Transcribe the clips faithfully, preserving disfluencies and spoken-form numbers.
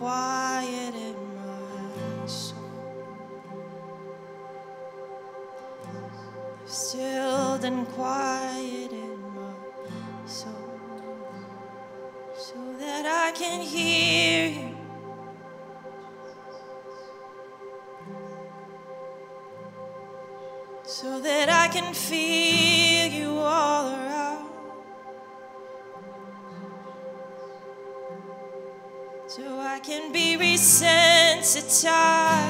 quieted my soul. I've stilled and quieted my soul, so that I can hear you. So that I can feel you all around. So I can be resensitized.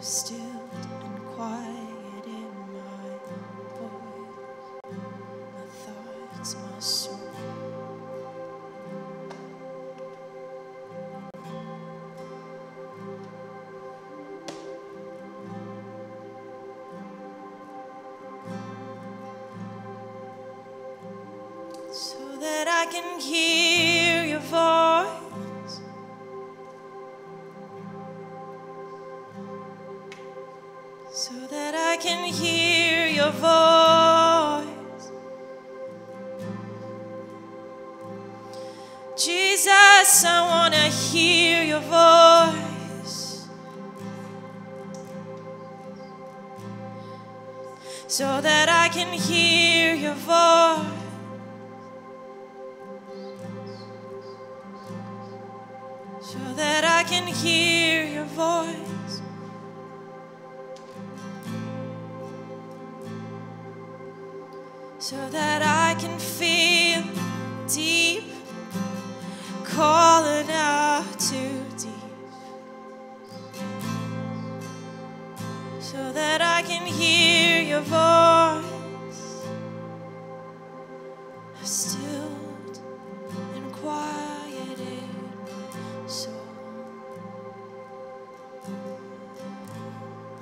Stilled and quiet in my voice, my thoughts, my soul. I can hear your voice, so that I can hear your voice. Jesus, I want to hear your voice, so that I can hear your voice. So that I can hear your voice. So that I can feel deep, calling out to deep. So that I can hear your voice. I've stilled and quiet.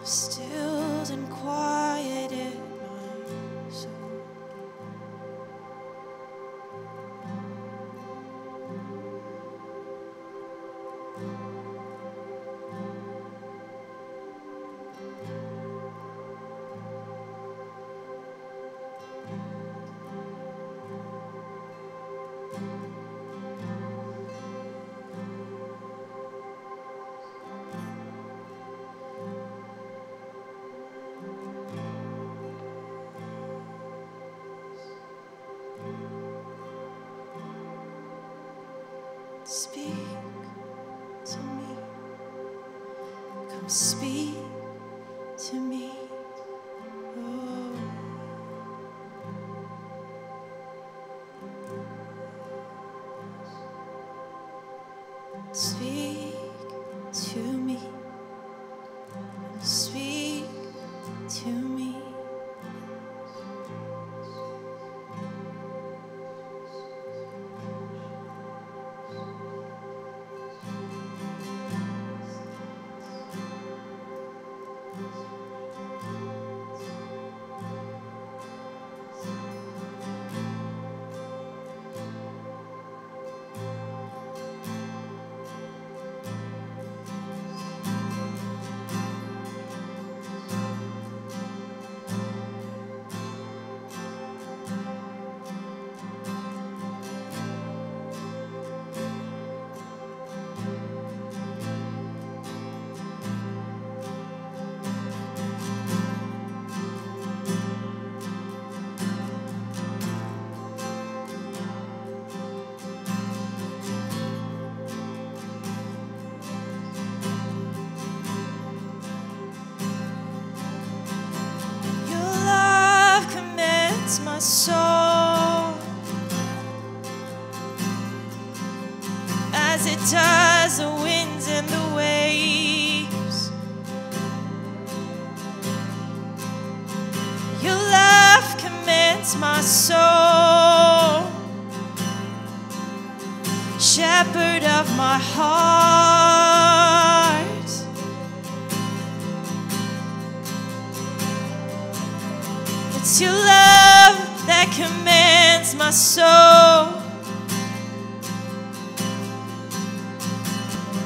Stilled and quieted my soul. Speak to me, come speak to me, oh. Speak to me, speak to me. My soul, as it does the winds and the waves, your love commands my soul, shepherd of my heart. It's your love that commands my soul,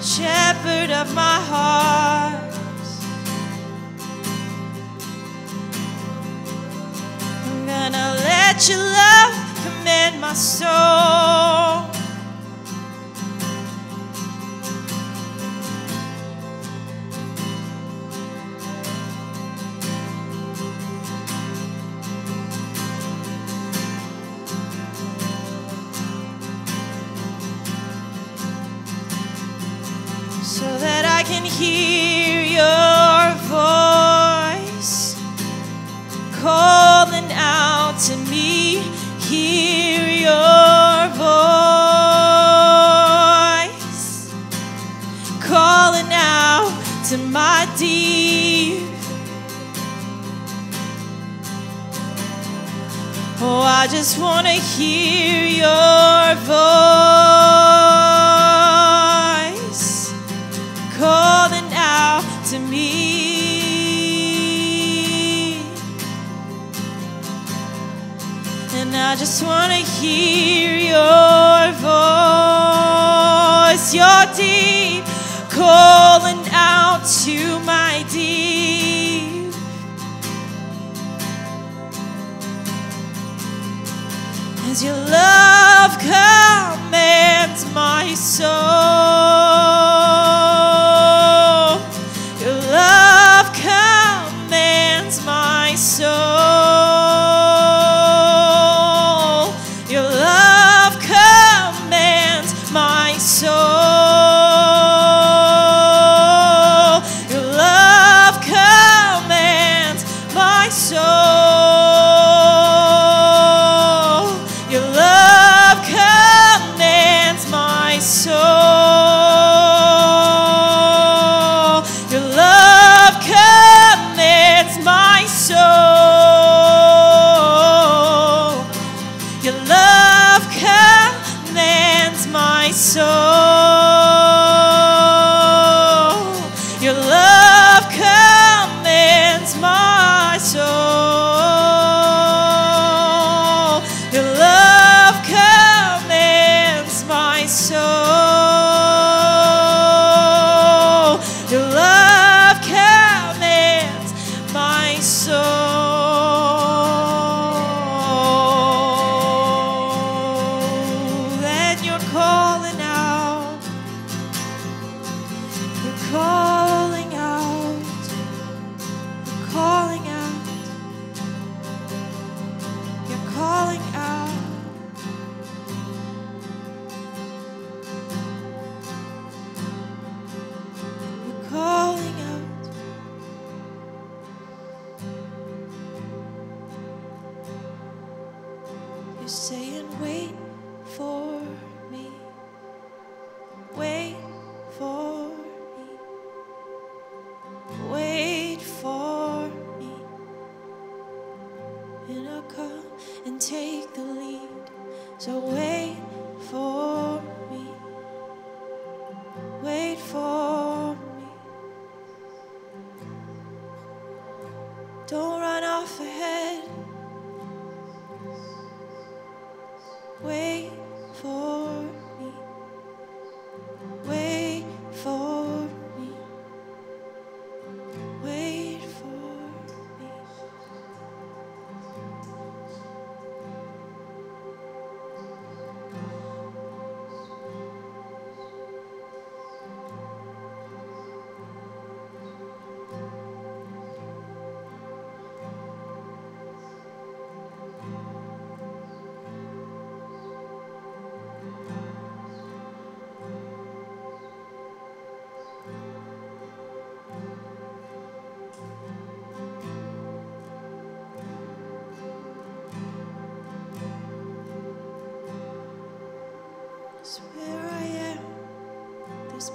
shepherd of my heart. I'm gonna let Let your love command my soul. So that I can hear your voice calling out to me. Hear your voice calling out to my deep. Oh, I just want to hear your voice calling out to me. And I just want to hear your voice, your deep, calling out to my deep. As your love commands my soul.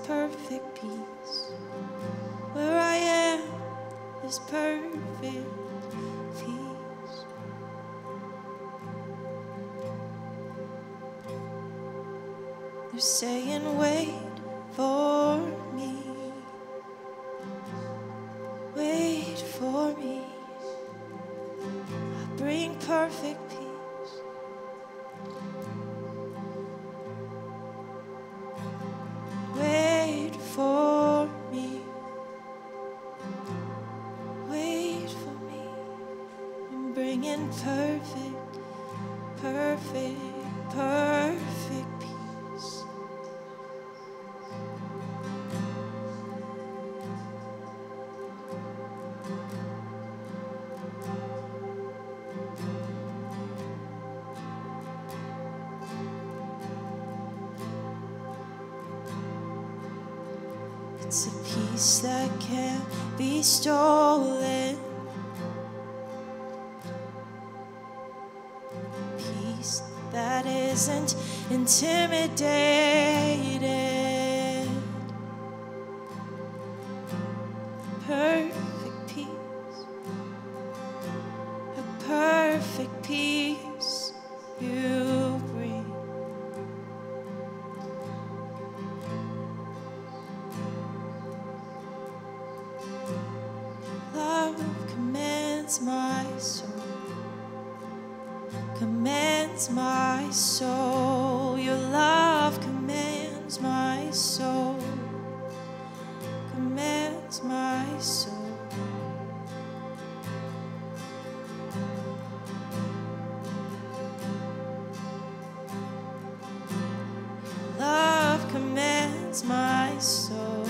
Perfect peace. Where I am is perfect peace. They're saying, wait for me. Wait for me. I bring perfect peace. Perfect perfect, perfect peace. It's a peace that can't be stolen. Peace that isn't intimidated. Perfect peace. A perfect peace you bring. My soul commands my soul. Your love commands my soul, commands my soul. Your love commands my soul.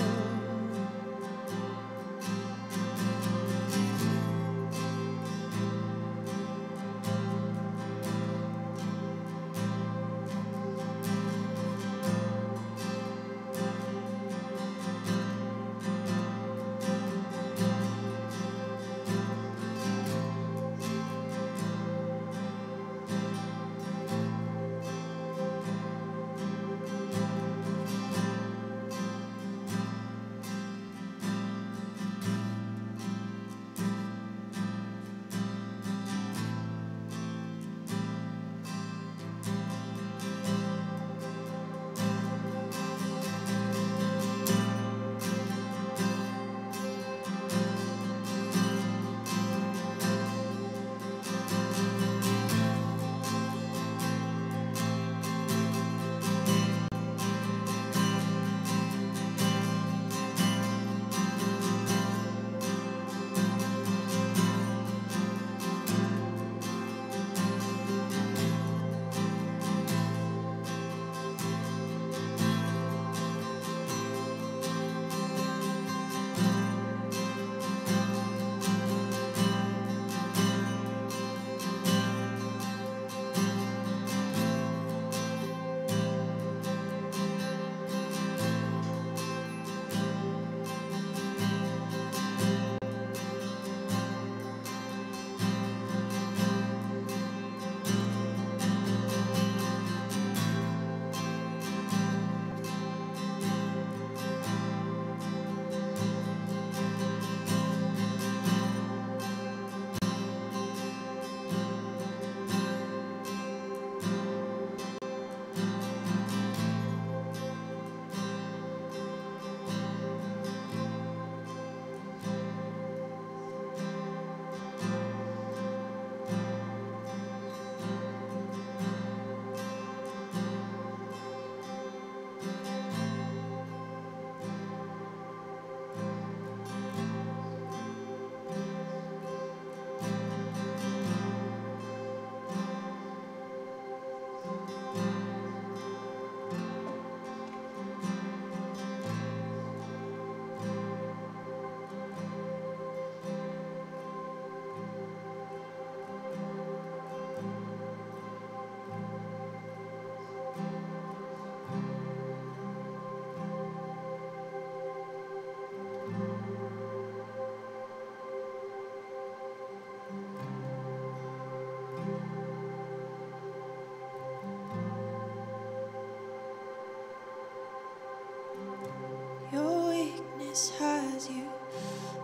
Has you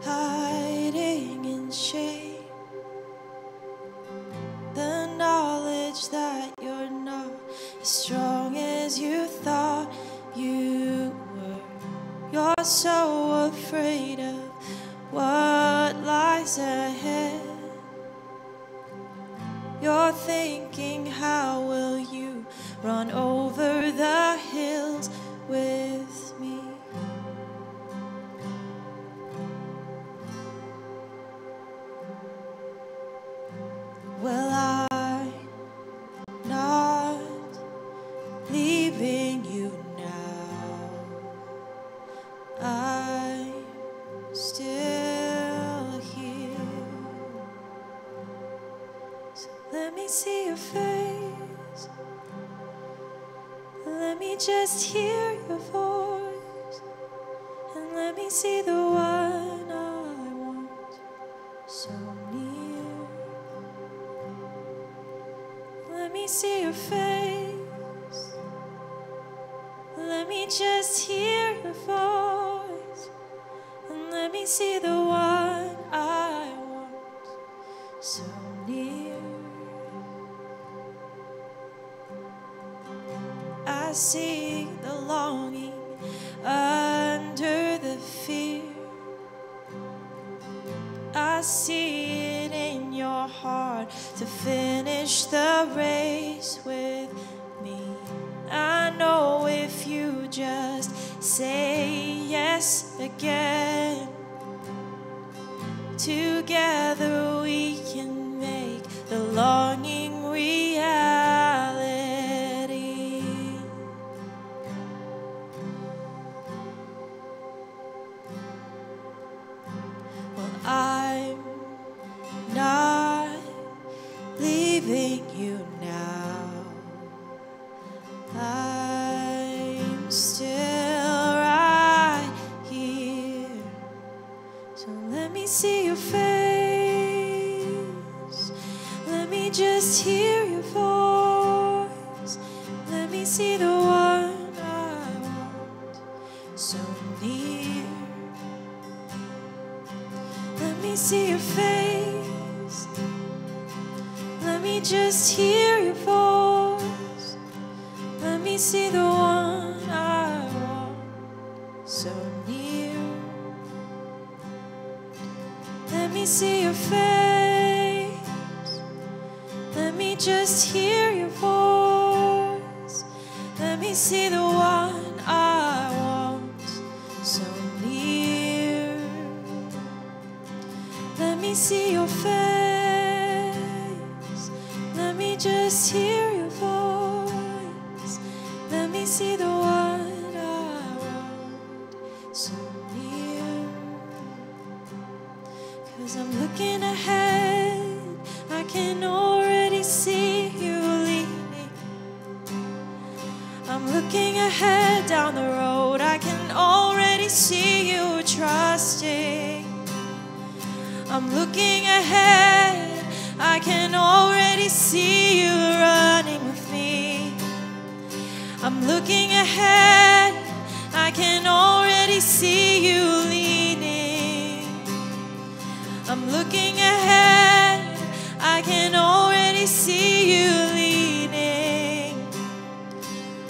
hiding in shame. The knowledge that you're not as strong as you thought you were. You're so afraid of what lies ahead. You're thinking, how will you run over the hills with me? So let me see your face. Let me just hear your voice. And let me see the one I want so near. Let me see your face. Let me just hear your voice. And let me see the one I want so near. I see the longing under the fear. I see it in your heart to finish the race with me. I know if you just say yes again, together we can make the longing reality. I'm not leaving you now. I'm still right here. So let me see your face. Let me just hear your voice. Let me see the one I want so near. Let me see your face. Let me just hear your voice. Let me see the one I want so near. Let me see your face. Let me just hear your voice. Let me see the one I want so near. Let me see your face. Let me just hear your voice. Let me see the one I want so near. 'Cause I'm looking ahead. I can already see you leaving. I'm looking ahead down the road. I can already see you trusting. I'm looking ahead, I can already see you running with me. I'm looking ahead, I can already see you leaning. I'm looking ahead, I can already see you leaning.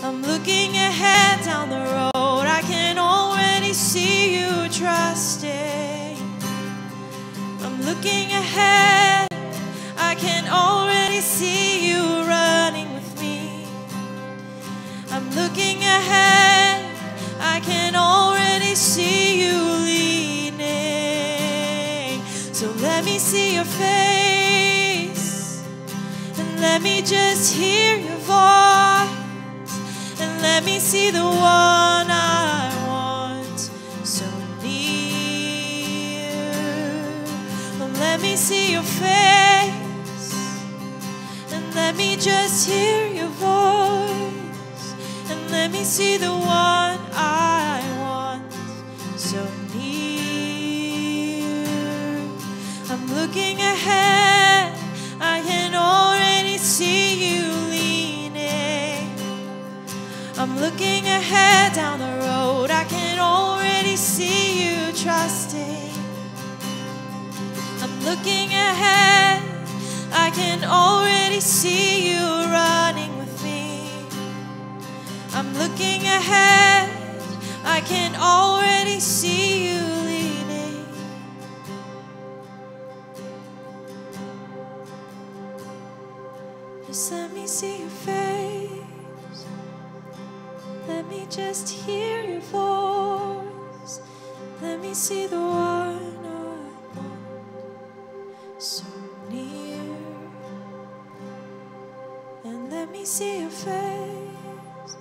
I'm looking ahead down the road, I can already see you trusting. Looking ahead, I can already see you running with me. I'm looking ahead, I can already see you leaning. So let me see your face, and let me just hear your voice, and let me see the one I want so near. Let me see your face, and let me just hear your voice, and let me see the one I want so near. I'm looking ahead, I can already see you leaning. I'm looking ahead down the road, I can already see you trusting. Looking ahead, I can already see you running with me. I'm looking ahead, I can already see you leaning. Just let me see your face. Let me just hear your voice. Let me see the one so near. And let me see your face.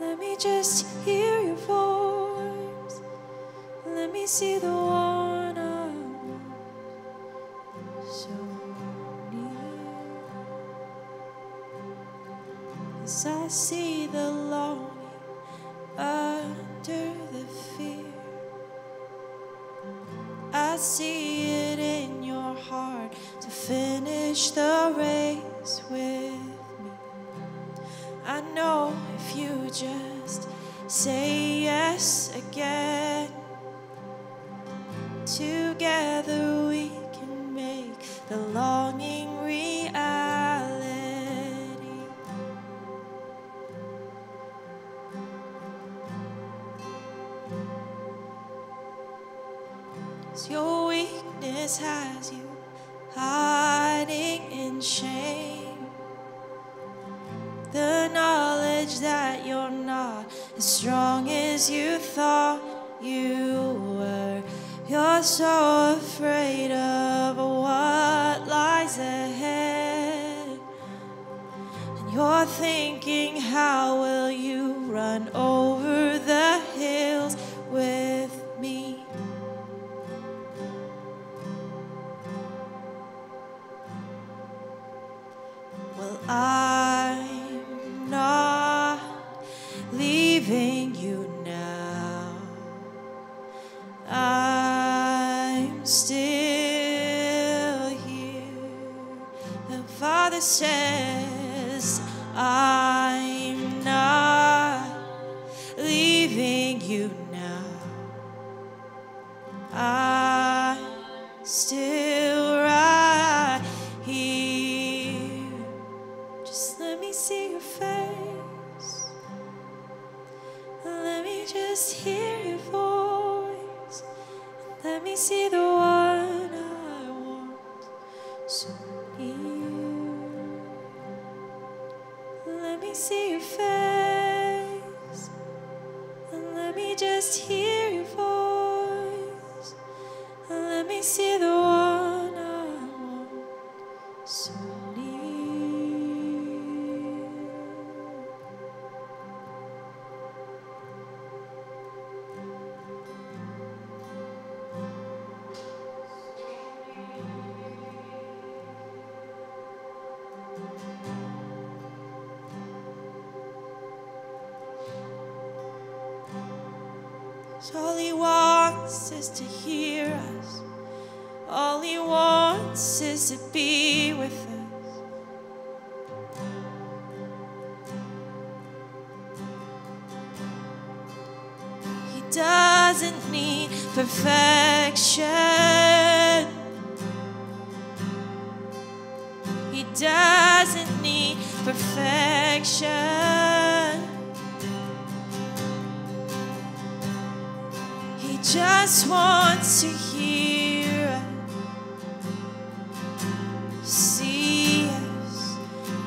Let me just hear your voice. Let me see the one I want so near. as I see the longing under the fear. I see it in your heart to finish the race with me. I know if you just say yes again, together we can make the longing reality. Cause your weakness has you hiding in shame. The knowledge that you're not as strong as you thought you were. You're so afraid of what lies ahead, and you're thinking, how will you run over the hills with me? Well, I'm not leaving you now. I still here. The Father says, I'm not leaving you now. I'm still right here. Just let me see your face. Let me just hear your voice. Let me see the one I want, so near. Let me see your face, and let me just hear your voice. And let me see the one I want, so near. All he wants is to hear us. All he wants is to be with us. He doesn't need perfection. He doesn't need perfection. He just wants to hear us, see us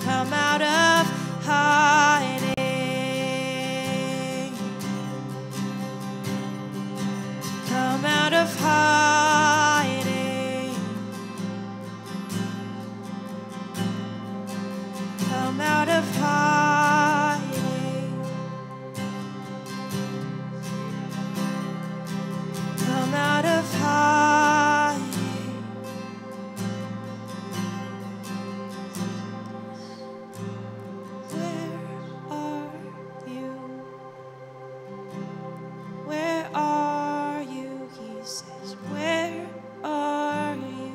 come out of hiding, come out of hiding, come out of hiding. Come out of hiding. Where are you? Where are you? He says, where are you?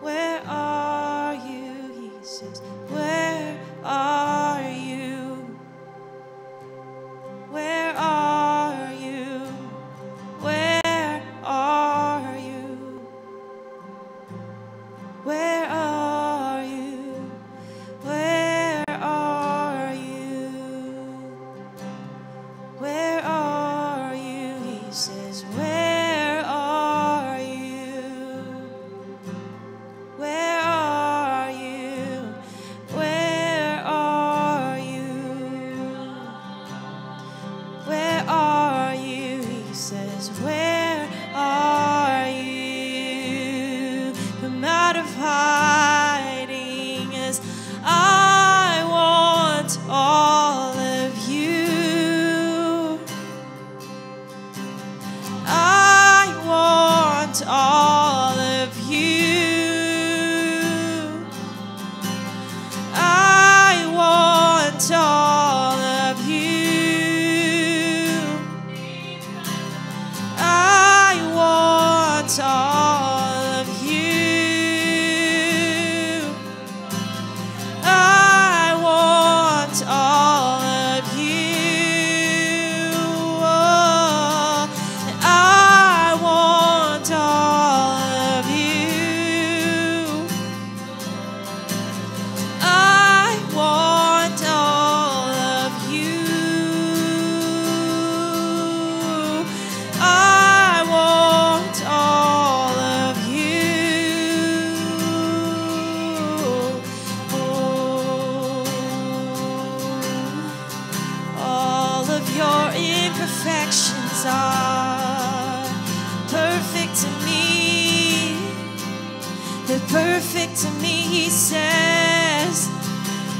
Where are you? He says, where are you? Where are you? All of you. I He says,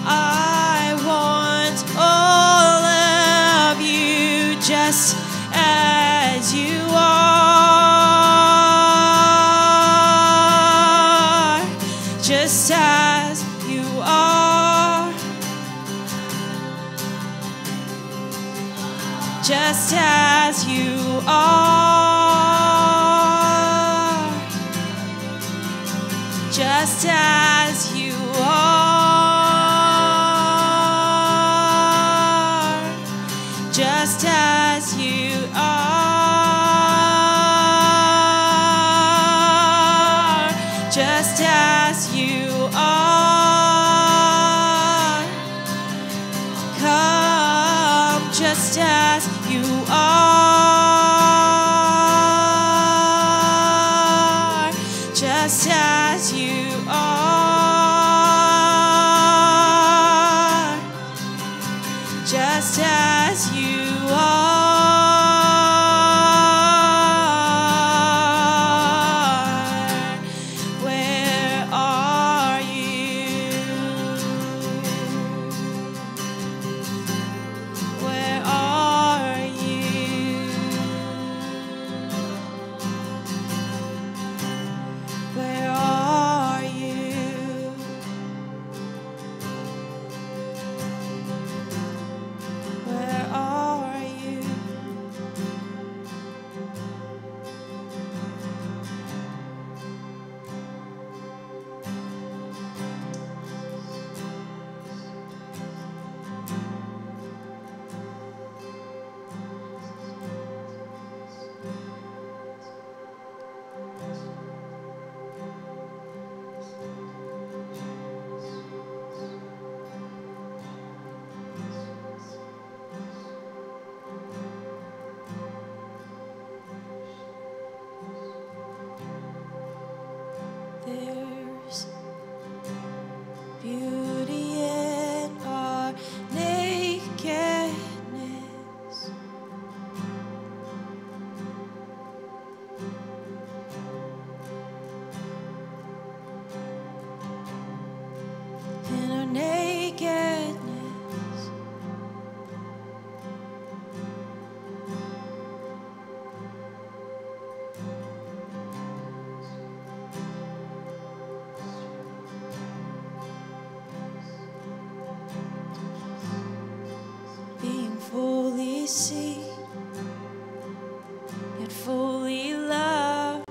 I want all of you just as you are, just as you are, just as you are, just as you are, just as you are, just as you are. Come just as you are, just as you are, just as you are. Where are you? Where are you? Where are you? Where are you? There's beauty in our nakedness. In our nakedness, fully seen, yet fully loved,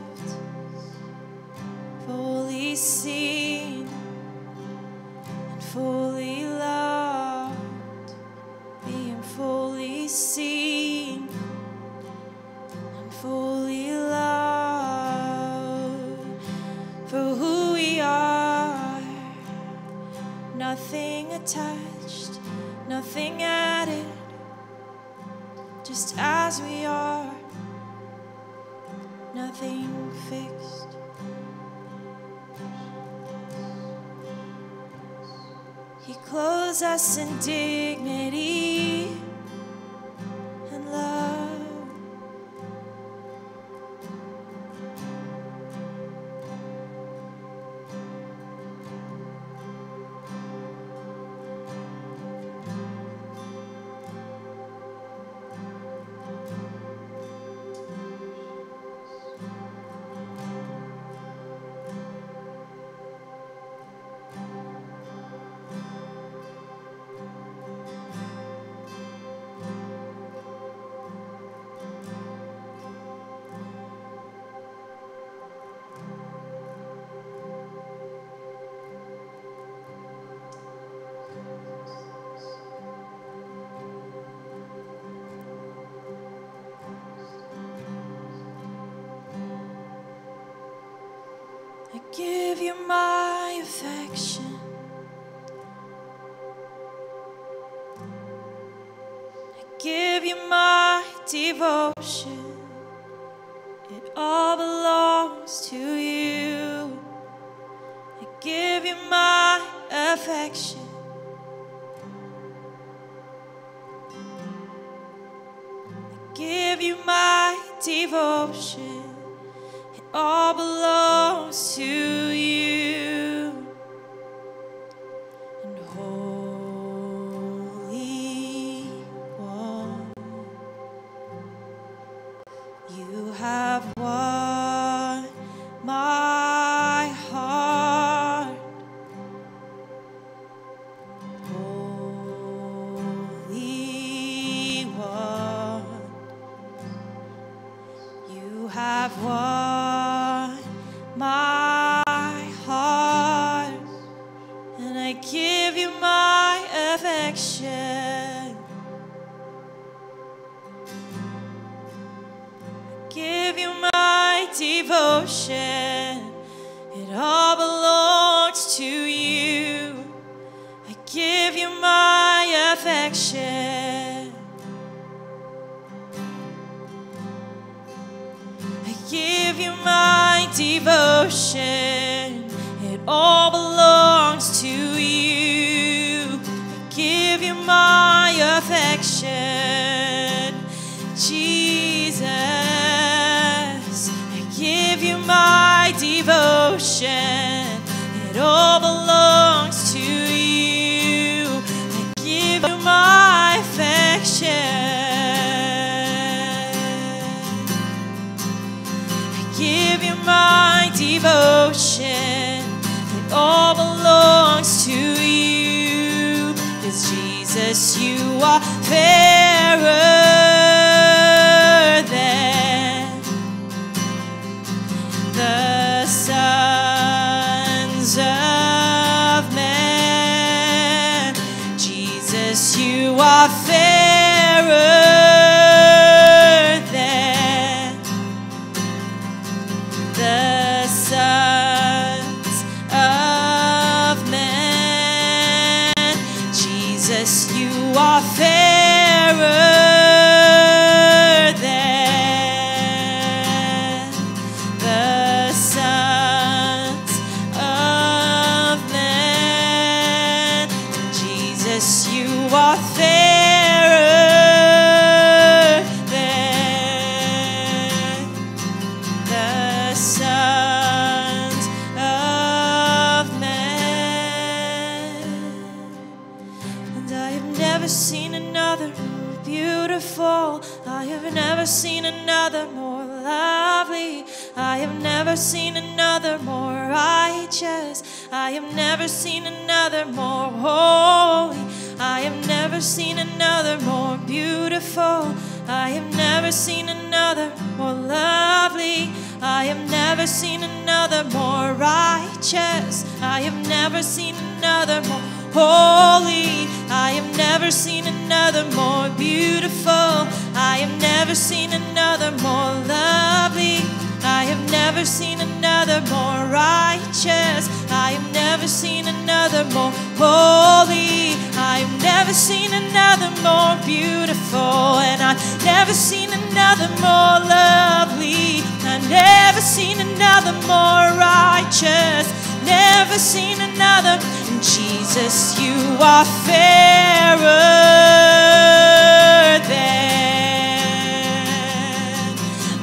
fully seen, and fully loved, being fully seen, and fully loved, for who we are, nothing attached, nothing added. Just as we are, nothing fixed. He clothes us in dignity and love. I give you my affection. I give you my devotion. It all belongs to you. I give you my affection. I give you my devotion. It all belongs to you. ocean, it all belongs to you. I give you my affection, Jesus. I give you my devotion, it all belongs to you. I give you my affection. My devotion, it all belongs to you. Cause Jesus, you are fairer than the sons of men. Jesus, you are fairer. Seen another more righteous. I have never seen another more holy. I have never seen another more beautiful. I have never seen another more lovely. I have never seen another more righteous. I have never seen another more holy. I have never seen another more beautiful. I have never seen another more lovely. I have never seen another more righteous. I have never seen another more holy. I have never seen another more beautiful. And I've never seen another more lovely. I've never seen another more righteous. Never seen another. And Jesus, you are fairer than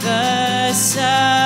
the sun.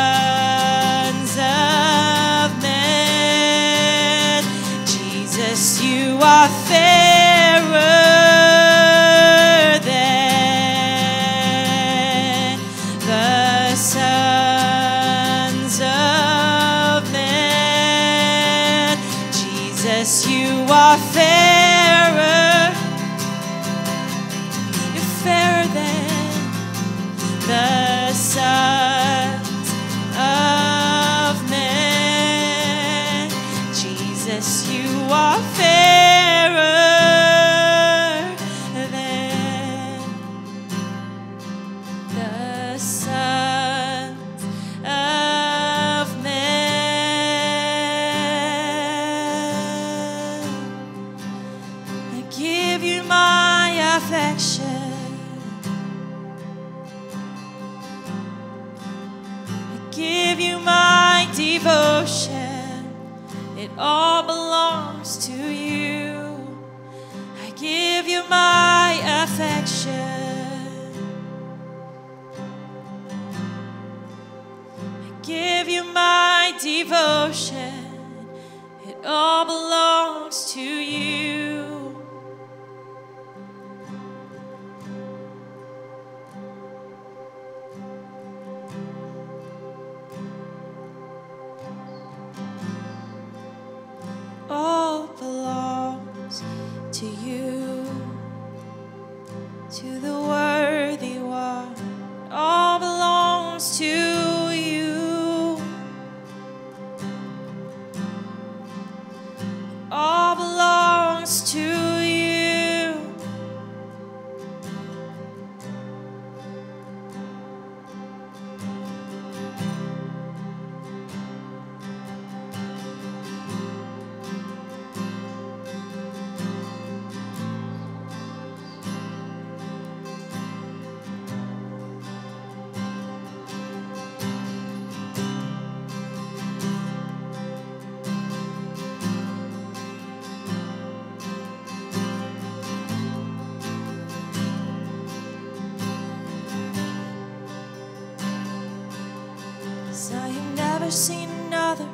seen another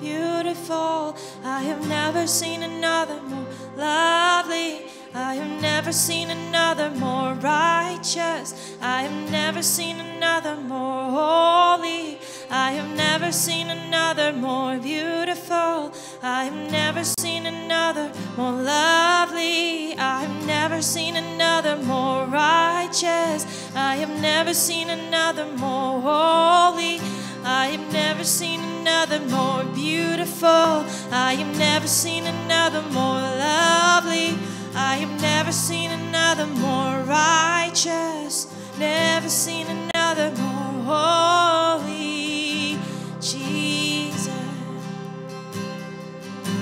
beautiful. I have never seen another more lovely. I have never seen another more righteous. I have never seen another more holy. I have never seen another more beautiful. I have never seen another more lovely. I have never seen another more righteous. I have never seen another more holy. I have never seen another more beautiful. I have never seen another more lovely. I have never seen another more righteous. Never seen another more holy. Jesus,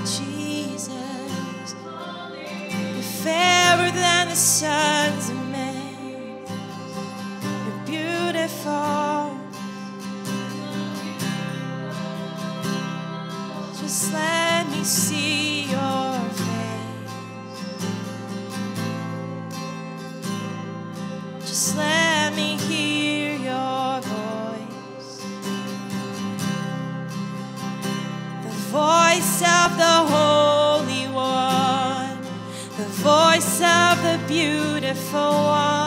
Jesus, you're fairer than the sons of men. You're beautiful, just let me see your face, just let me hear your voice. The voice of the Holy One, the voice of the Beautiful One.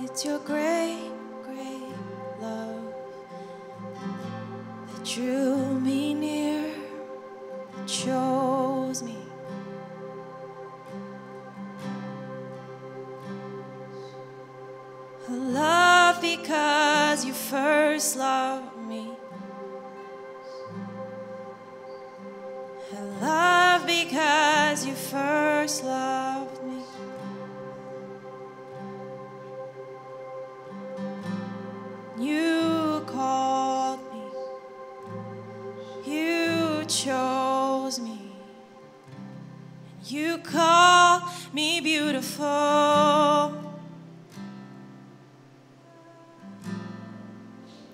It's your great, great love that drew me near, that chose me. I love because you first loved me. I love because you first loved me. You called me, you chose me, and you call me beautiful.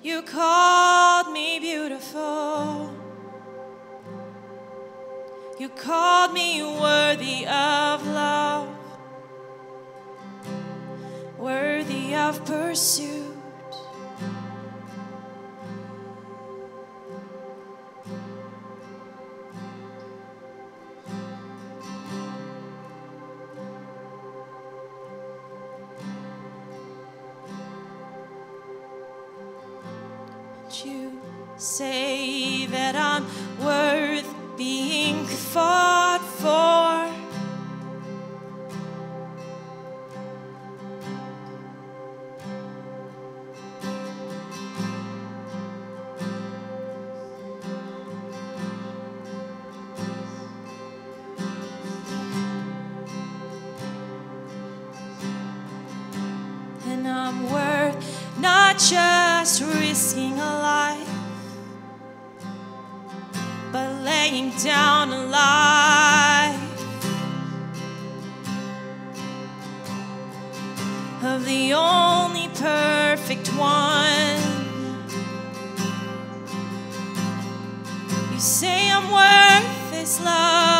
You called me beautiful. You called me worthy of love, worthy of pursuit. say that I'm worth being fought for. Just risking a life, but laying down a life of the only perfect one. You say I'm worth this love,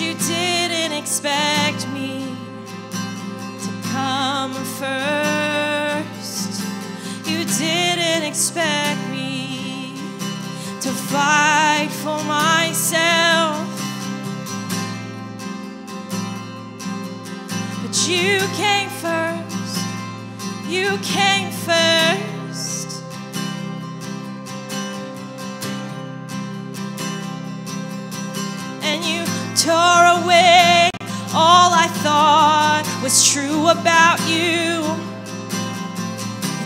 you didn't expect me to come first. You didn't expect me to fight for myself, but you came first. You came first. And you tore away all I thought was true about you.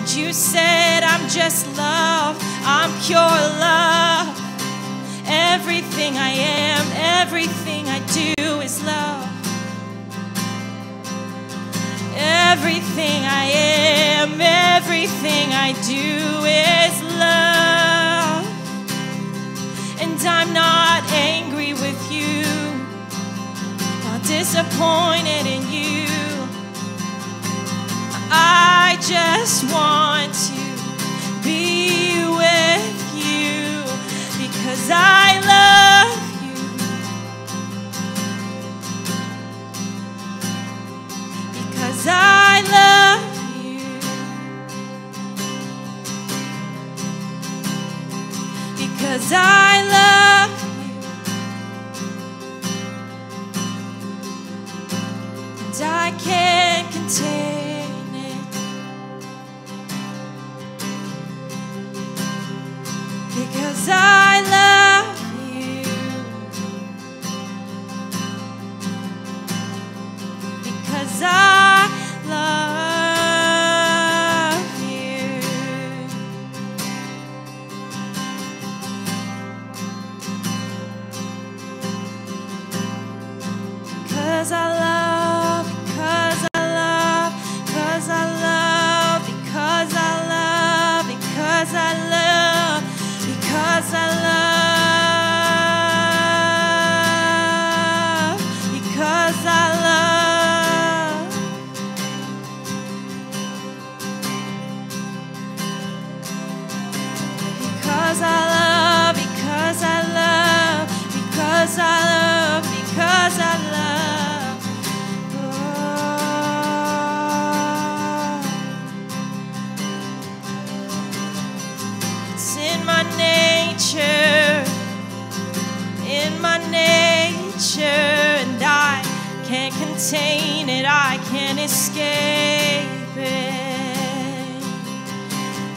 And you said, I'm just love, I'm pure love. Everything I am, everything I do is love. Everything I am, everything I do is love. And I'm not angry with you, disappointed in you. I just want to be with you because I love you, because I love you, because I love you. I can't contain it because I love you, because I love you, because I love you. Contain it, I can't escape it.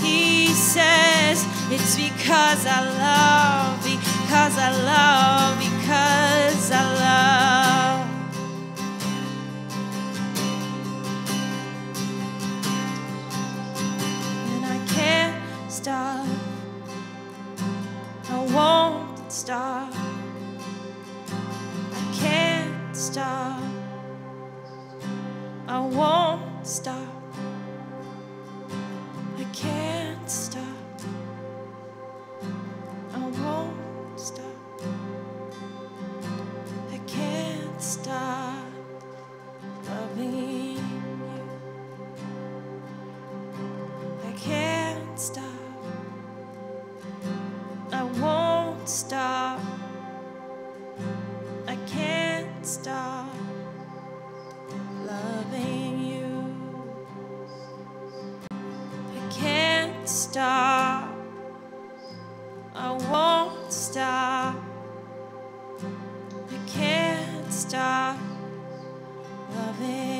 He says it's because I love, because I love, because I love. And I can't stop, I won't stop, I can't stop, I won't stop, I can't stop, I won't stop, I can't stop loving you, I can't stop, I won't stop, I can't stop loving you. I can't stop, I won't stop, I can't stop loving you.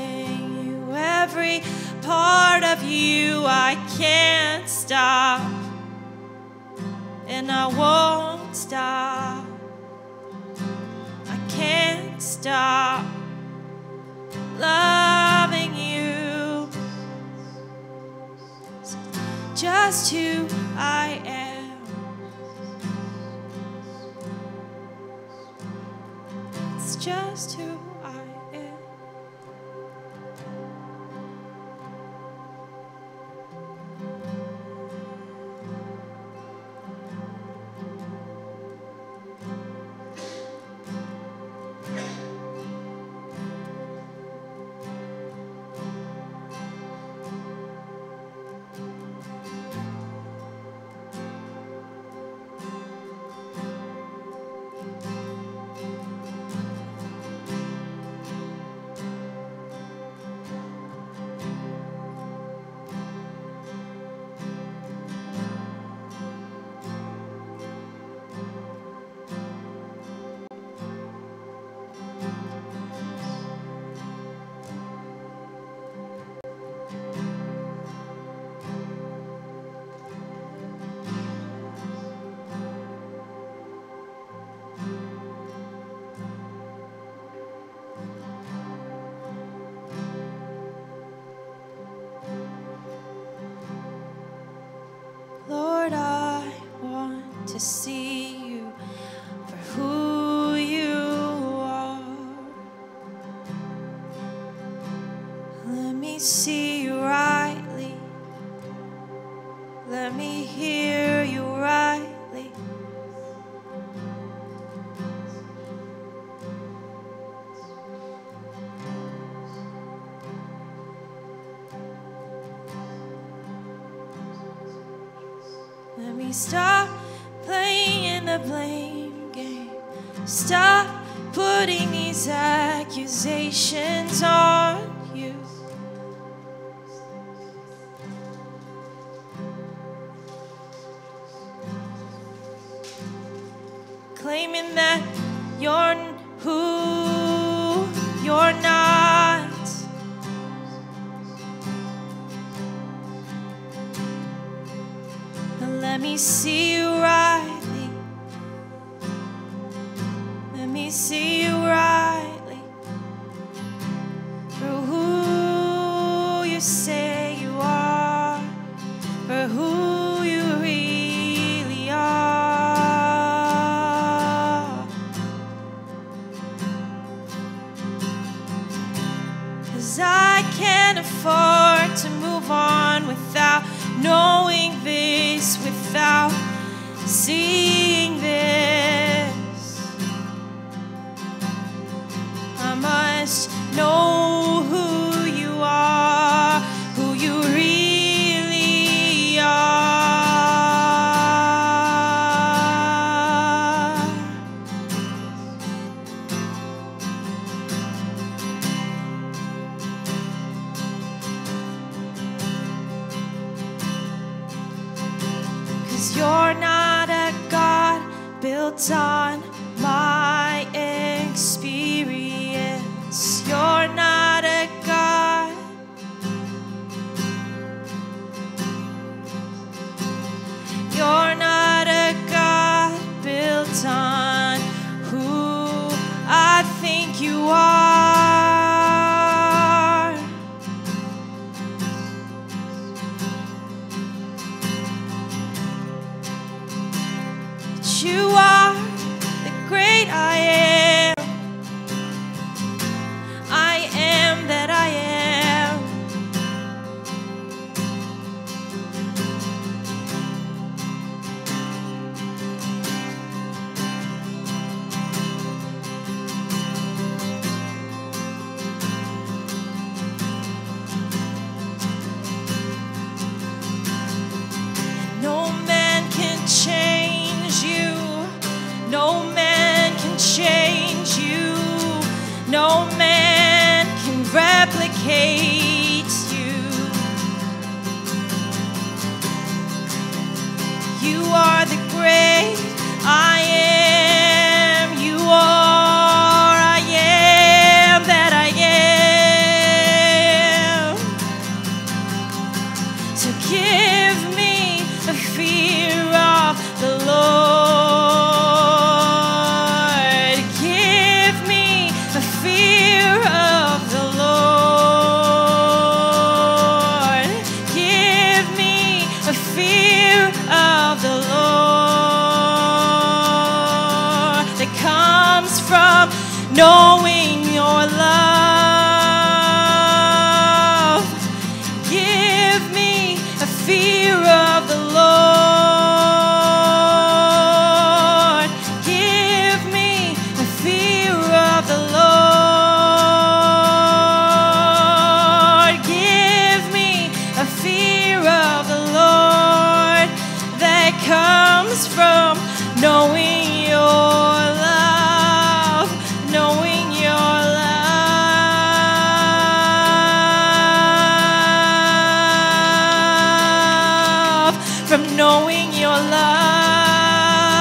part of you I can't stop, and I won't stop. I can't stop loving you, just who I am. Just who I am. To see you for who you are. Let me see you rightly. Let me hear you rightly. Let me stop playing the blame game. Stop putting these accusations on you. Claiming that you're who you're not. And let me see you right. See you rightly for who you say you are, for who you really are. 'Cause I can't afford to move on without knowing this, without seeing this. Must know who you are, who you really are. Cause you're not a God built on my experience. You're not a God You're not a God built on who I think you are. But you are the great I am. Change you, no man can change you, no man can replicate you. You are the great I am, you are I am that I am. knowing your love. Give me a fear of the Lord. Give me a fear of the Lord. Give me a fear of the Lord that comes from knowing your knowing your love, from knowing your love,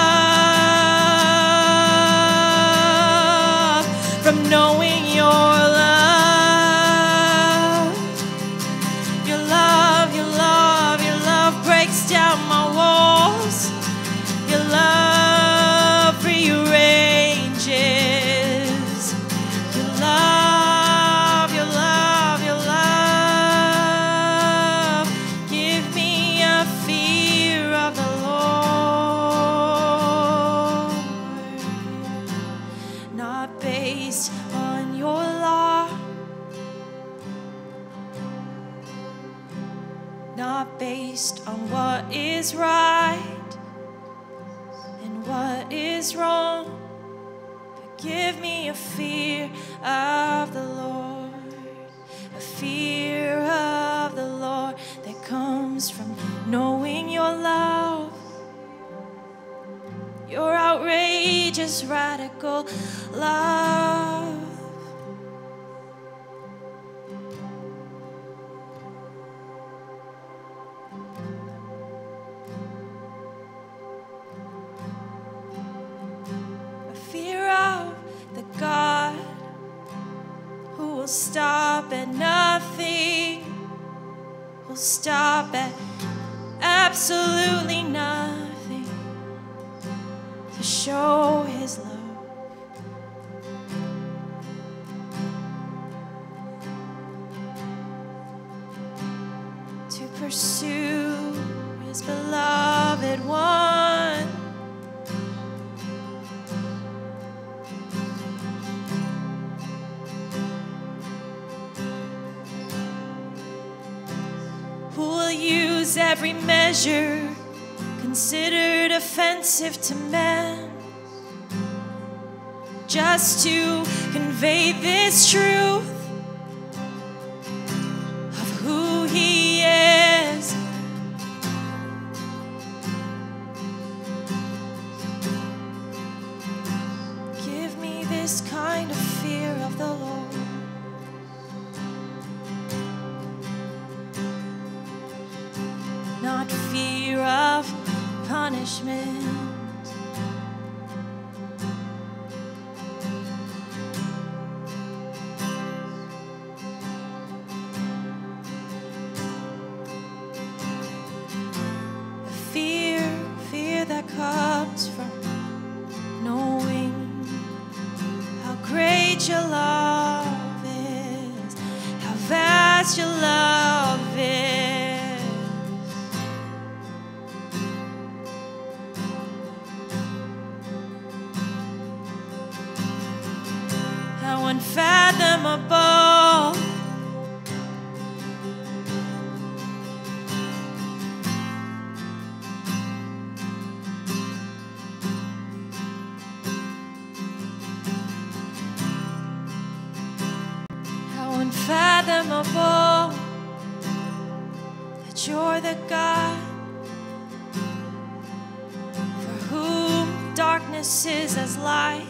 your love, your love, your love breaks down my walls, your love rearranges, your love, your love, your love, give me a fear of the Lord, not based on your law, not based on what is right and what is wrong, but give me a fear of the Lord, a fear of the Lord that comes from knowing your love, your outrageous, radical love. A fear of the God who will stop at nothing, will stop at absolutely nothing to show his love. To pursue his beloved one. Who will use every measure considered offensive to man just to convey this truth of who he is? Give me this kind of fear of the Lord. Not fear of punishment, a fear, fear that comes from knowing how great your love is, how vast your love is. Unfathomable, how unfathomable that you're the God for whom darkness is as light.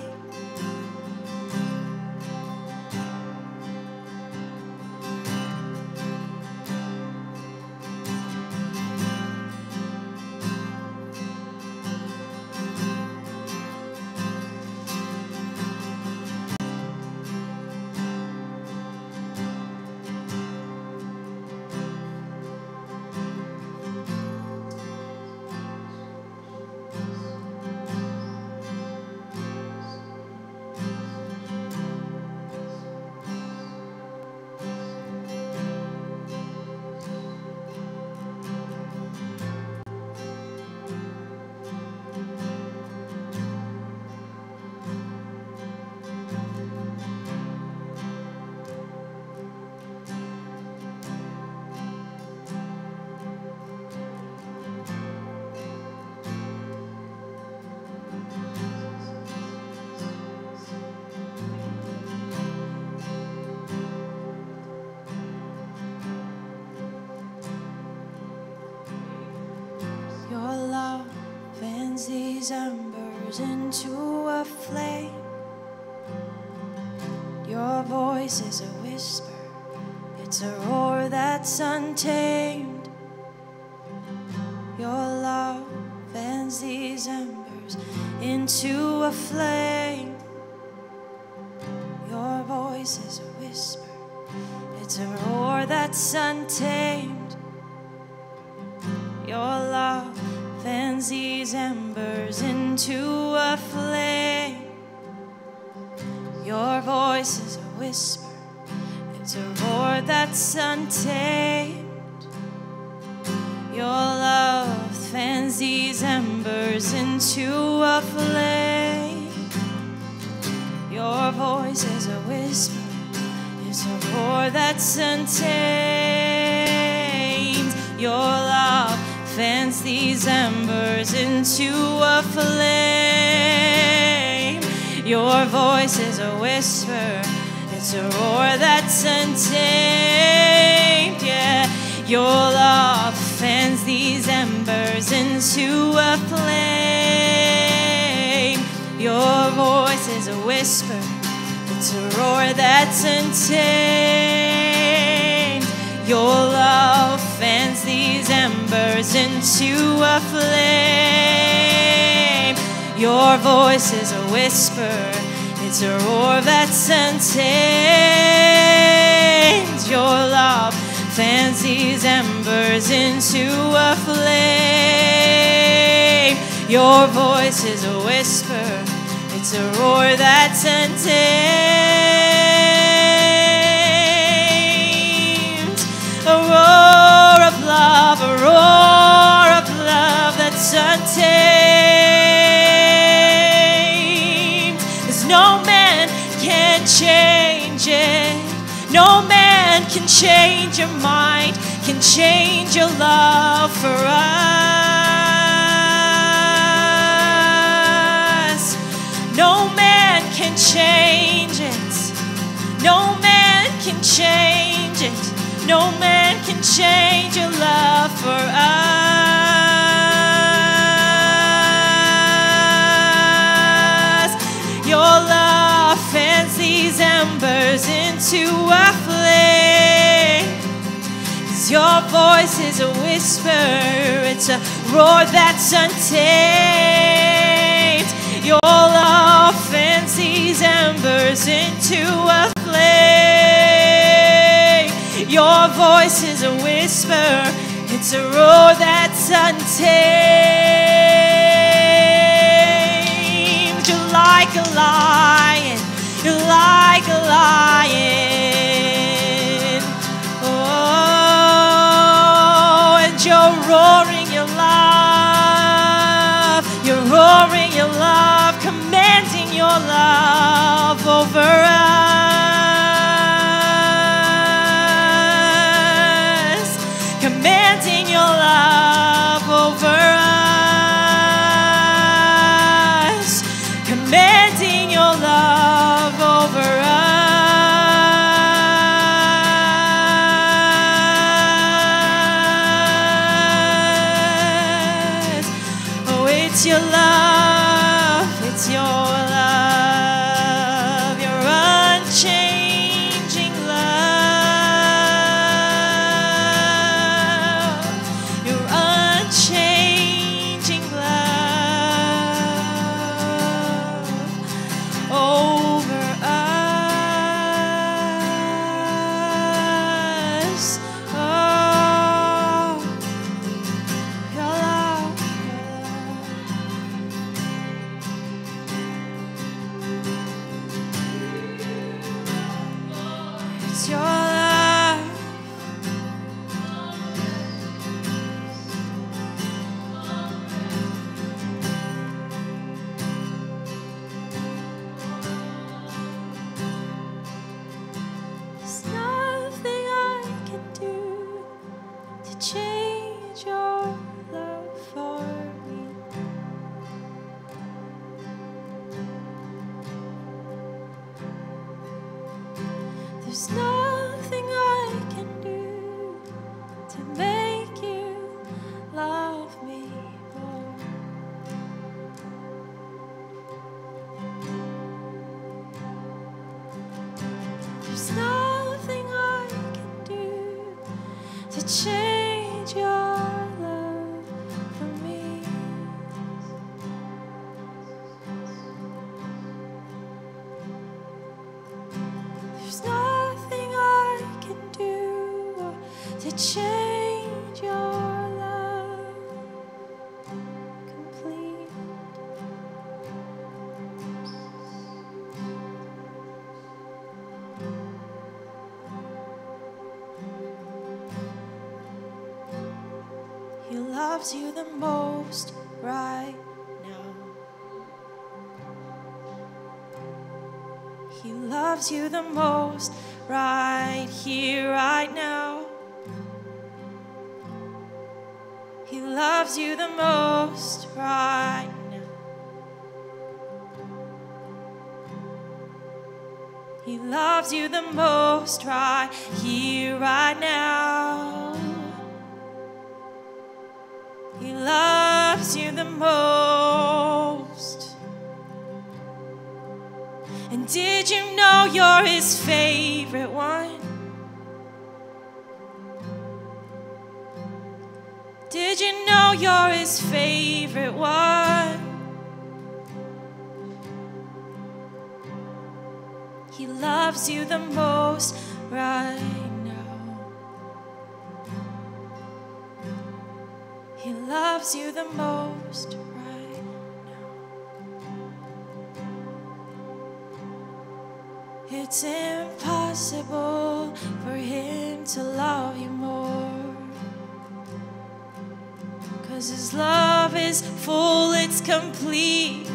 burst into a flame. Your voice is a whisper, it's a roar that's untamed. Your love fans these embers into a flame. Your voice is a whisper, it's a roar that's untamed. Your love fans these embers into a flame. Your voice is a whisper, it's a roar that's untamed. Your love fans these embers into a flame. Your voice is a whisper, it's a roar that's untamed. Your love fans these embers into a flame. Your voice is a whisper, it's a roar that's untamed, yeah. Your love fans these embers into a flame. Your voice is a whisper, it's a roar that's untamed. Your love fans these embers into a flame. Your voice is a whisper, it's a roar that's untamed. Your love fans these embers into a flame. Your voice is a whisper, it's a roar that's untamed. A roar of love, a roar of love that's untamed. No man can change it. No man can change your mind, can change your love for us. No man can change it. No man can change it. No man can change your love for us. Fans these embers into a flame. 'Cause your voice is a whisper, it's a roar that's untamed. Your love fans these embers into a flame. Your voice is a whisper, it's a roar that's untamed. You're like a lion, you're like a lion, oh, and you're roaring your love, you're roaring your love, commanding your love over us, commanding your love over us, commanding your love over us. Oh, it's your love, it's your love, your unchanging love, your unchanging love. Oh, there's nothing I can do to make you love me more. change your love for me. There's nothing I can do to change your love complete. He loves you the most right now. He loves you the most right here, right now. He loves you the most right now. He loves you the most right here, right now. He loves you the most. And did you know you're his favorite one? Did you know you're his favorite one? He loves you the most right. He loves you the most right now. It's impossible for him to love you more, 'cause his love is full, it's complete,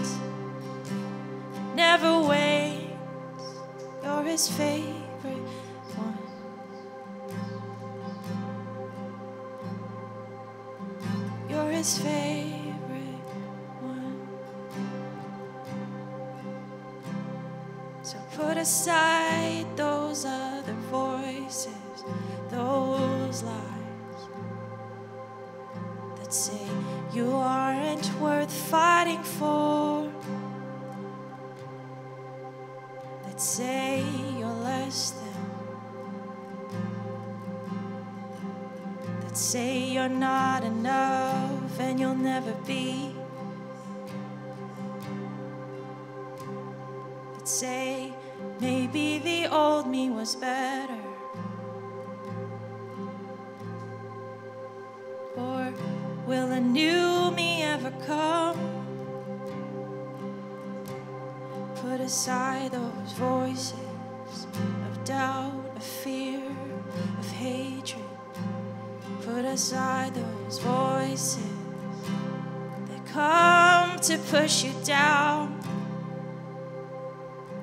never waits. You're his favorite one. You're his favorite one. So put aside those other voices, those lies that say you aren't worth fighting for, that say you're less than, that say you're not enough and you'll never be, but say maybe the old me was better, or will a new me ever come? Put aside those voices of doubt, of fear, of hatred. Put aside those voices come to push you down,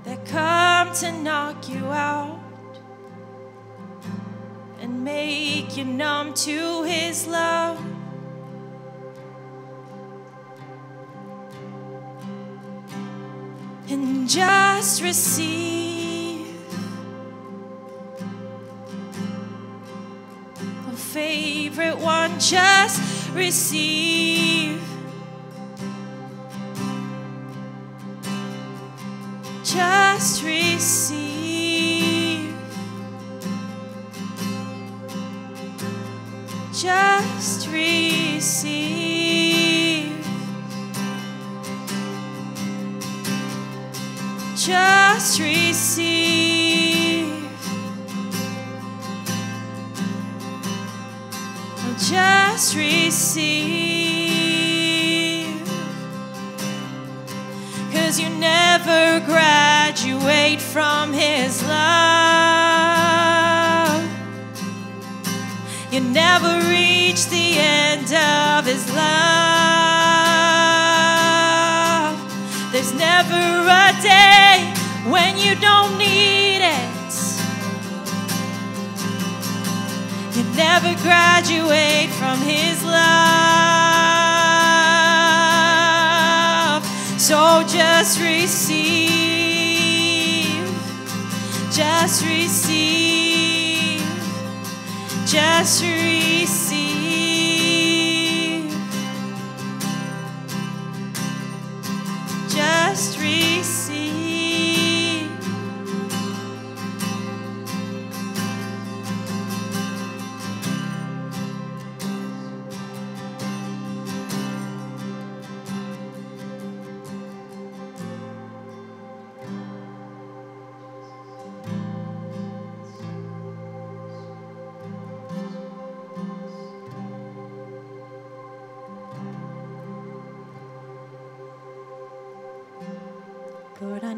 that come to knock you out and make you numb to his love. And just receive a favorite one, just receive. Just receive. Just receive. Just receive. Just receive. 'Cause you never graduate from his love. You never reach the end of his love. There's never a day when you don't need it. You never graduate from his love. So just receive. Just receive, just receive, just receive,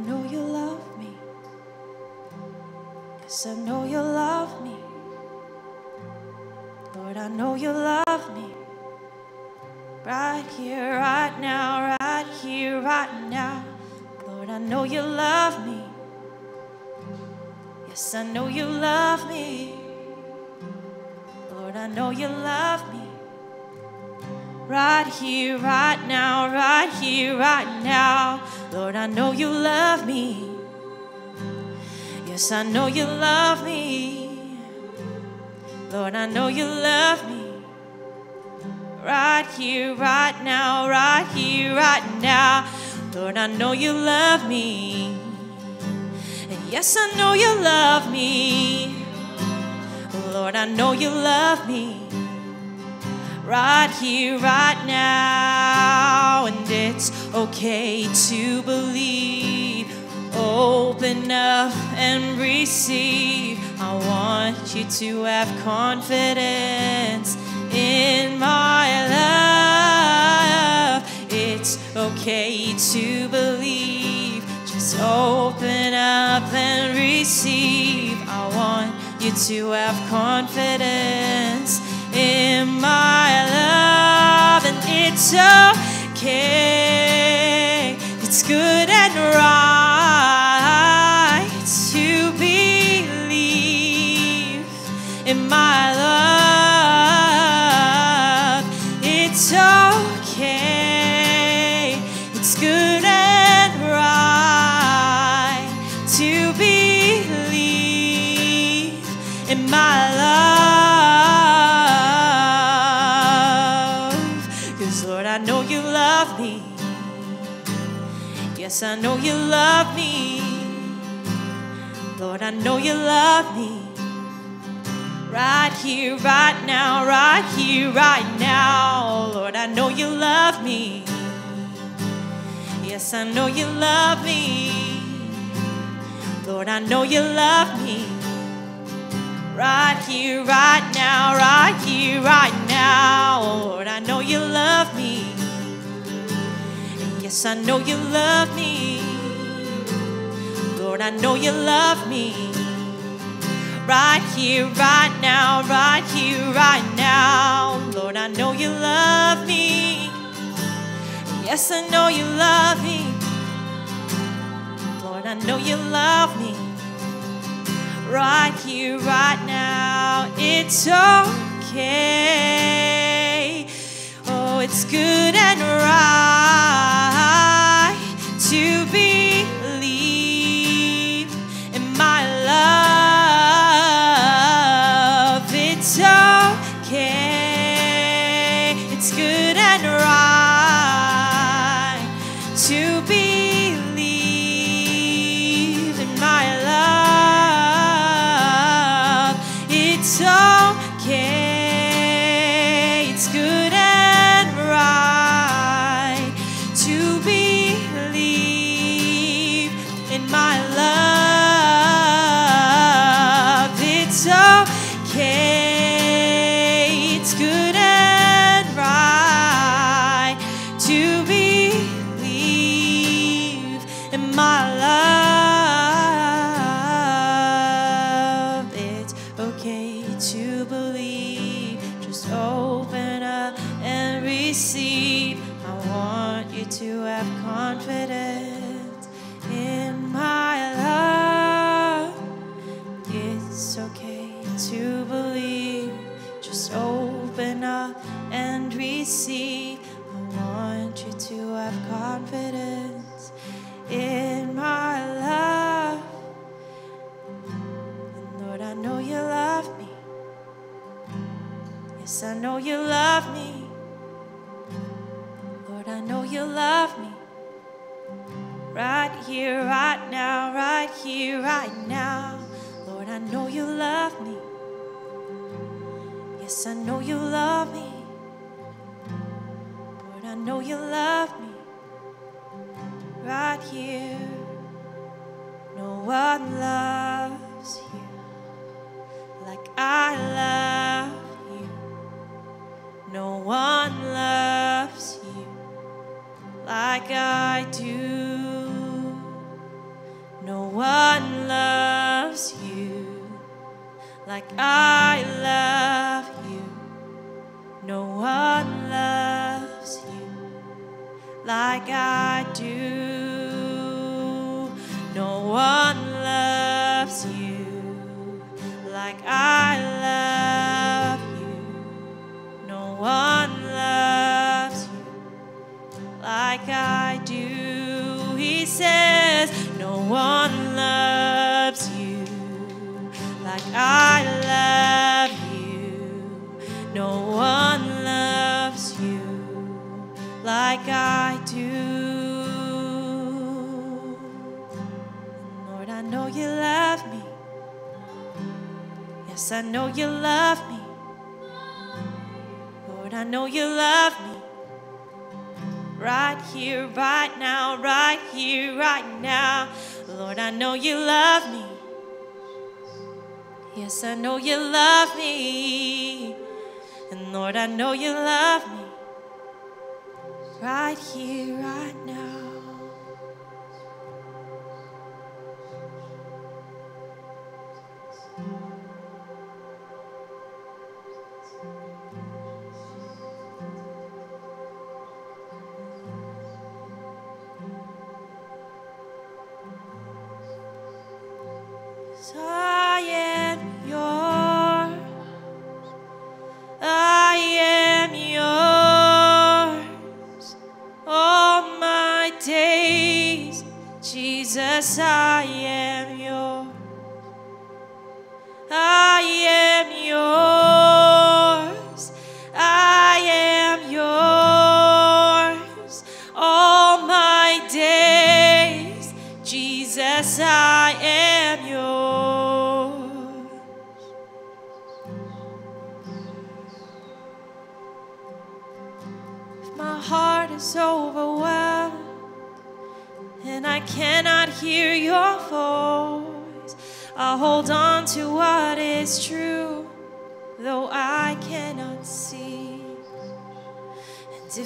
know you love me. Yes, I know you love me. Lord, I know you love me. Right here, right now, right here, right now. Lord, I know you love me. Yes, I know you love me. Lord, I know you love me. Right here, right now, right here, right now. Lord, I know you love me. Yes, I know you love me. Lord, I know you love me. Right here, right now, right here, right now. Lord, I know you love me. And yes, I know you love me. Lord, I know you love me. Right here, right now. And it's okay to believe. Open up and receive. I want you to have confidence in my love. It's okay to believe. Just open up and receive. I want you to have confidence in my love. And it's okay. It's good and right to believe in my love. It's okay, it's good and right to believe in my love. Cause Lord, I know you love me. Yes, I know you love me. Lord, I know you love me. Right here, right now, right here, right now. Lord, I know you love me. Yes, I know you love me. Lord, I know you love me. Right here, right now, right here, right now. Lord, I know you love me. And yes, I know you love me. Lord, I know you love me. Right here, right now, right here, right now. Lord, I know you love me. Yes, I know you love me. Lord, I know you love me. Right here, right now. It's okay. Oh, it's good and right to believe in my love. It's okay, it's good and right to believe in my love. It's okay, it's good and right to believe in my love. It's okay. To have confidence in my love. It's okay to believe. Just open up and receive. I want you to have confidence in my love. And Lord, I know you love me. Yes, I know you love me. Lord, I know you love me. Right here, right now, right here, right now. Lord, I know you love me. Yes, I know you love me. Lord, I know you love me. Right here, no one loves you like I love you. No one loves you like I do. No one loves you like I love you. No one loves you like I do. No one loves you like I love you. No one loves you like I do. He says, no one loves you like I love you. No one loves you like I do. Lord, I know you love me. Yes, I know you love me. Lord, I know you love me. Right here, right now, right here, right now. Lord, I know you love me. Yes, I know you love me. And Lord, I know you love me right here, right now.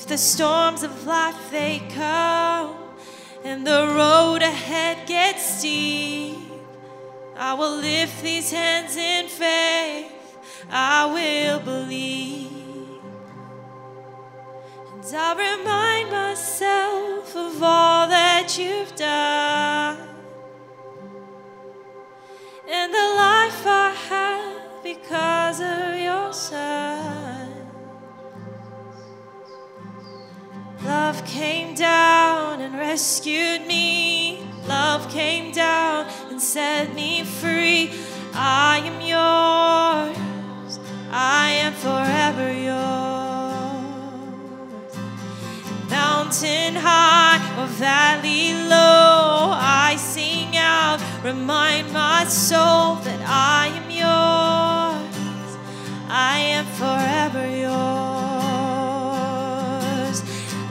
The storms of life, they come, and the road ahead gets steep. I will lift these hands in faith. I will believe. And I'll remind myself of all that you've done, and the life I have because of your Son. Love came down and rescued me. Love came down and set me free. I am yours. I am forever yours. Mountain high or valley low, I sing out, remind my soul that I am yours. I am forever yours.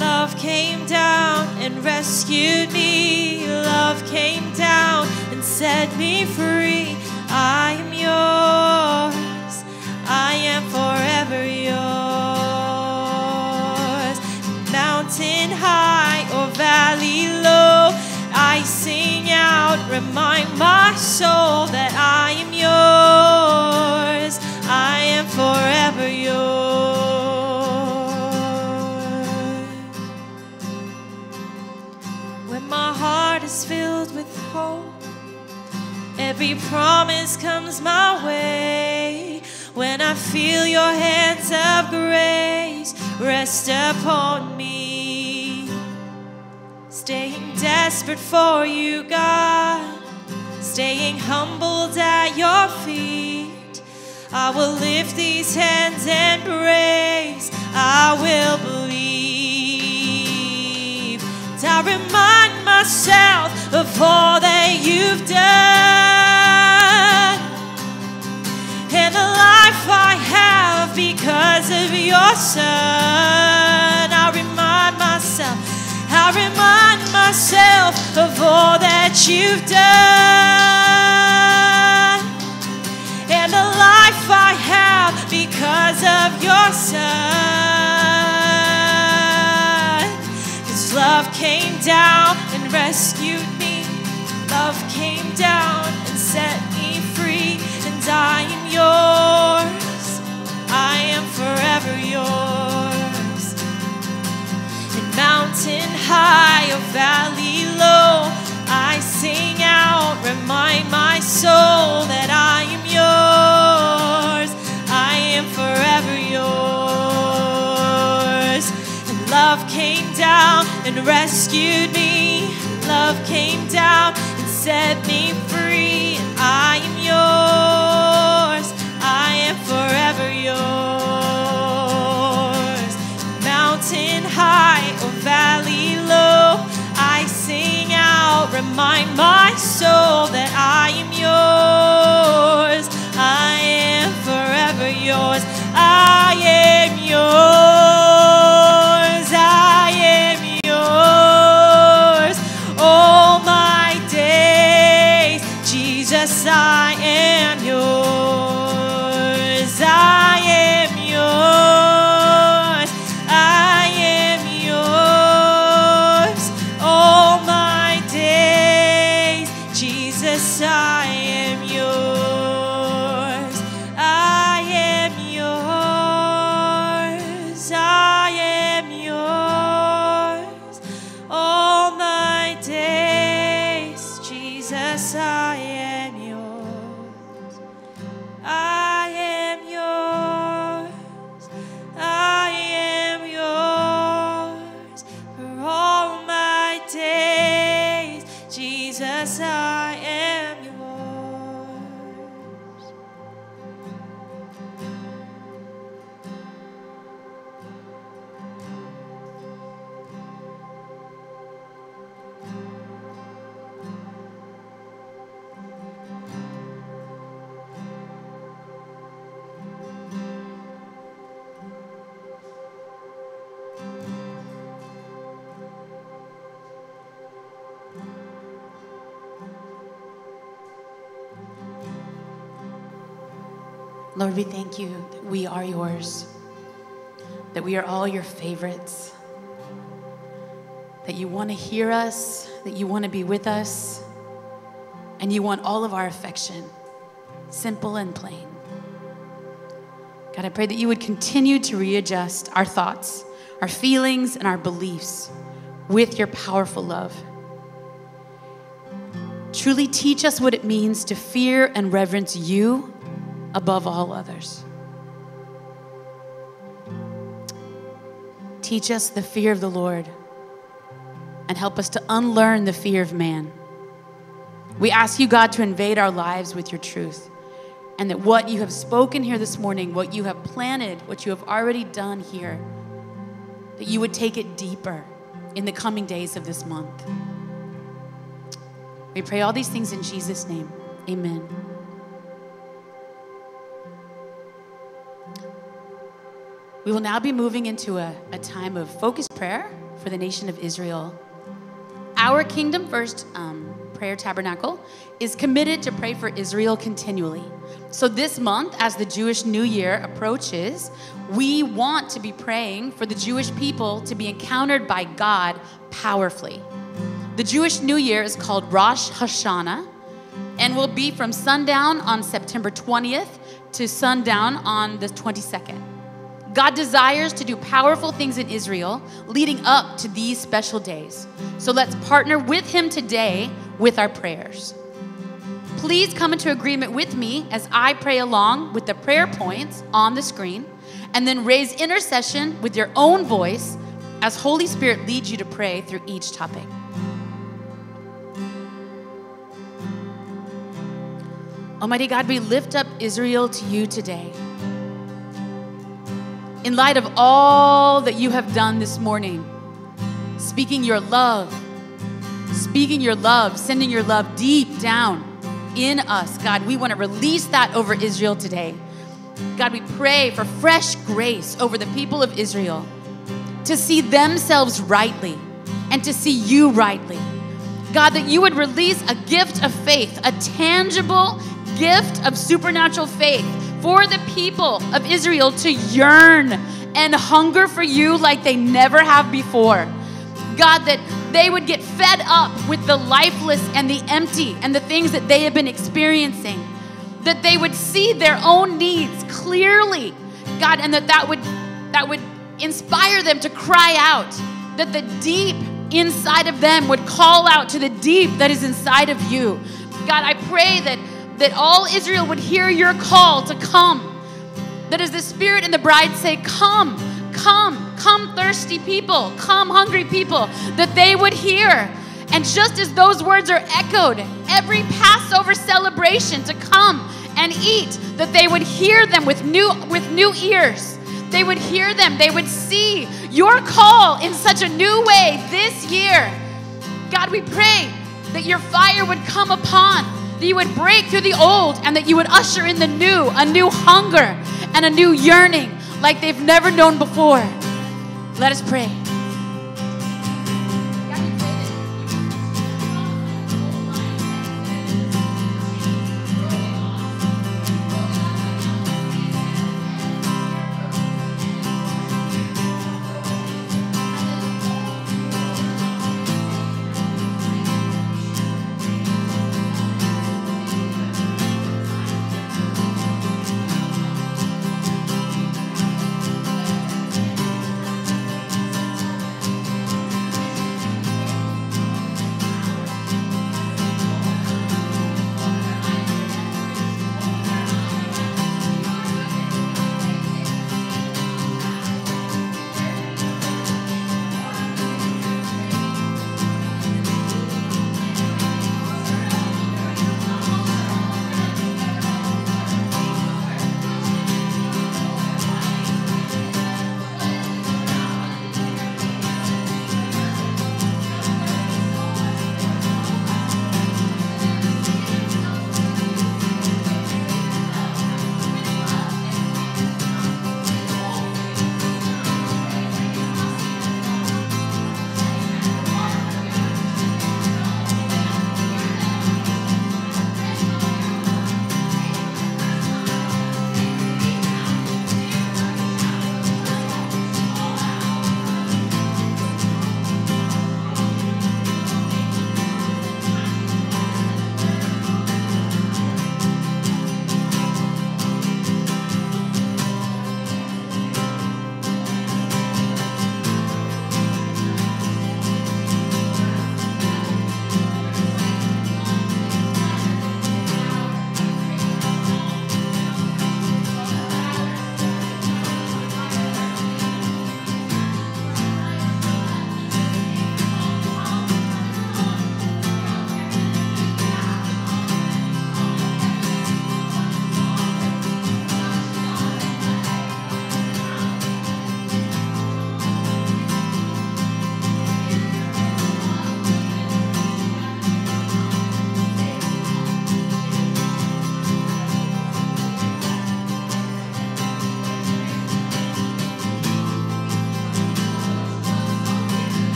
Love came down and rescued me. Love came down and set me free. I am yours. I am forever yours. Mountain high or valley low, I sing out, remind my soul that I am yours. I am forever yours. My heart is filled with hope. Every promise comes my way. When I feel your hands of grace rest upon me, staying desperate for you, God, staying humbled at your feet, I will lift these hands and praise. I will believe. I remind myself of all that you've done, and the life I have because of your Son. I remind myself, I remind myself of all that you've done, and the life I have because of your Son. 'Cause love came down, rescued me. Love came high or valley low, I sing out, remind my soul that I am yours. I am forever yours. And love came down and rescued me. Love came down and set me free. And I am yours. I am forever yours. Mountain high or valley low, I sing out, remind my soul that I am yours. I am forever yours. I am yours. I am yours. All my days, Jesus, I am yours. I am yours. I am yours. I am yours. I am yours. All my days, Jesus, I am yours. I am yours. I am yours. For all my days, Jesus, I am. Lord, we thank you that we are yours, that we are all your favorites, that you want to hear us, that you want to be with us, and you want all of our affection, simple and plain. God, I pray that you would continue to readjust our thoughts, our feelings, and our beliefs with your powerful love. Truly teach us what it means to fear and reverence you above all others. Teach us the fear of the Lord and help us to unlearn the fear of man. We ask you, God, to invade our lives with your truth, and that what you have spoken here this morning, what you have planted, what you have already done here, that you would take it deeper in the coming days of this month. We pray all these things in Jesus' name. Amen. We will now be moving into a, a time of focused prayer for the nation of Israel. Our Kingdom First um, prayer tabernacle is committed to pray for Israel continually. So this month, as the Jewish New Year approaches, we want to be praying for the Jewish people to be encountered by God powerfully. The Jewish New Year is called Rosh Hashanah and will be from sundown on September twentieth to sundown on the twenty-second. God desires to do powerful things in Israel leading up to these special days. So let's partner with him today with our prayers. Please come into agreement with me as I pray along with the prayer points on the screen, and then raise intercession with your own voice as Holy Spirit leads you to pray through each topic. Almighty God, we lift up Israel to you today. In light of all that you have done this morning, speaking your love, speaking your love, sending your love deep down in us, God, we want to release that over Israel today. God, we pray for fresh grace over the people of Israel to see themselves rightly and to see you rightly. God, that you would release a gift of faith, a tangible gift of supernatural faith, for the people of Israel to yearn and hunger for you like they never have before. God, that they would get fed up with the lifeless and the empty and the things that they have been experiencing. That they would see their own needs clearly, God, and that that would, that would inspire them to cry out. That the deep inside of them would call out to the deep that is inside of you. God, I pray that, that all Israel would hear your call to come. That as the Spirit and the bride say, come, come, come thirsty people, come hungry people, that they would hear. And just as those words are echoed, every Passover celebration to come and eat, that they would hear them with new, with new ears. They would hear them. They would see your call in such a new way this year. God, we pray that your fire would come upon, that you would break through the old, and that you would usher in the new, a new hunger and a new yearning like they've never known before. Let us pray.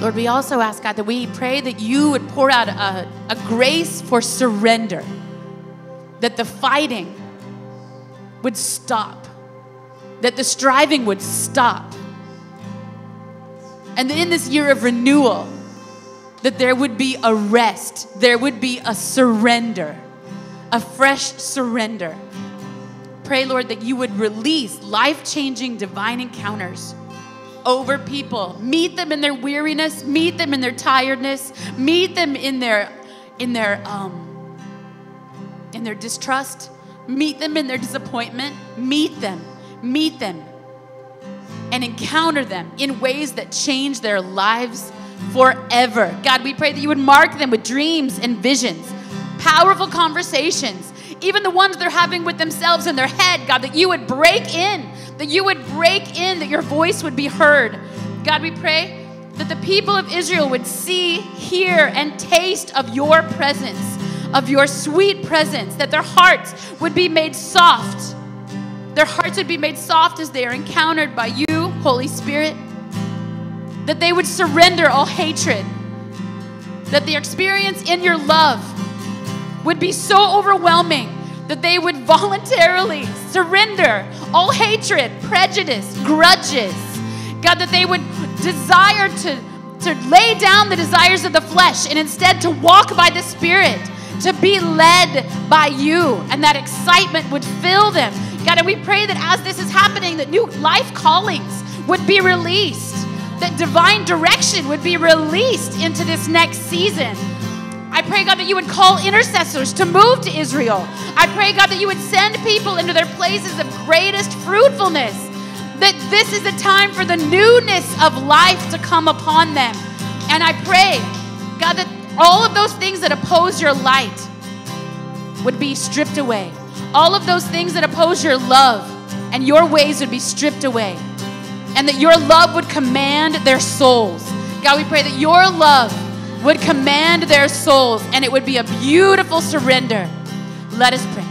Lord, we also ask, God, that we pray that you would pour out a, a grace for surrender, that the fighting would stop, that the striving would stop, and that in this year of renewal, that there would be a rest, there would be a surrender, a fresh surrender. Pray, Lord, that you would release life-changing divine encounters over people. Meet them in their weariness, meet them in their tiredness, meet them in their in their um in their distrust, meet them in their disappointment, meet them, meet them, and encounter them in ways that change their lives forever. God, we pray that you would mark them with dreams and visions, powerful conversations, even the ones they're having with themselves in their head, God, that you would break in, that you would break in, that your voice would be heard. God, we pray that the people of Israel would see, hear, and taste of your presence, of your sweet presence, that their hearts would be made soft. Their hearts would be made soft as they are encountered by you, Holy Spirit, that they would surrender all hatred, that the experience in your love would be so overwhelming that they would voluntarily surrender all hatred, prejudice, grudges. God, that they would desire to, to lay down the desires of the flesh and instead to walk by the Spirit, to be led by you, and that excitement would fill them. God, and we pray that as this is happening, that new life callings would be released, that divine direction would be released into this next season. I pray, God, that you would call intercessors to move to Israel. I pray, God, that you would send people into their places of greatest fruitfulness, that this is a time for the newness of life to come upon them. And I pray, God, that all of those things that oppose your light would be stripped away. All of those things that oppose your love and your ways would be stripped away, and that your love would command their souls. God, we pray that your love would command their souls, and it would be a beautiful surrender. Let us pray.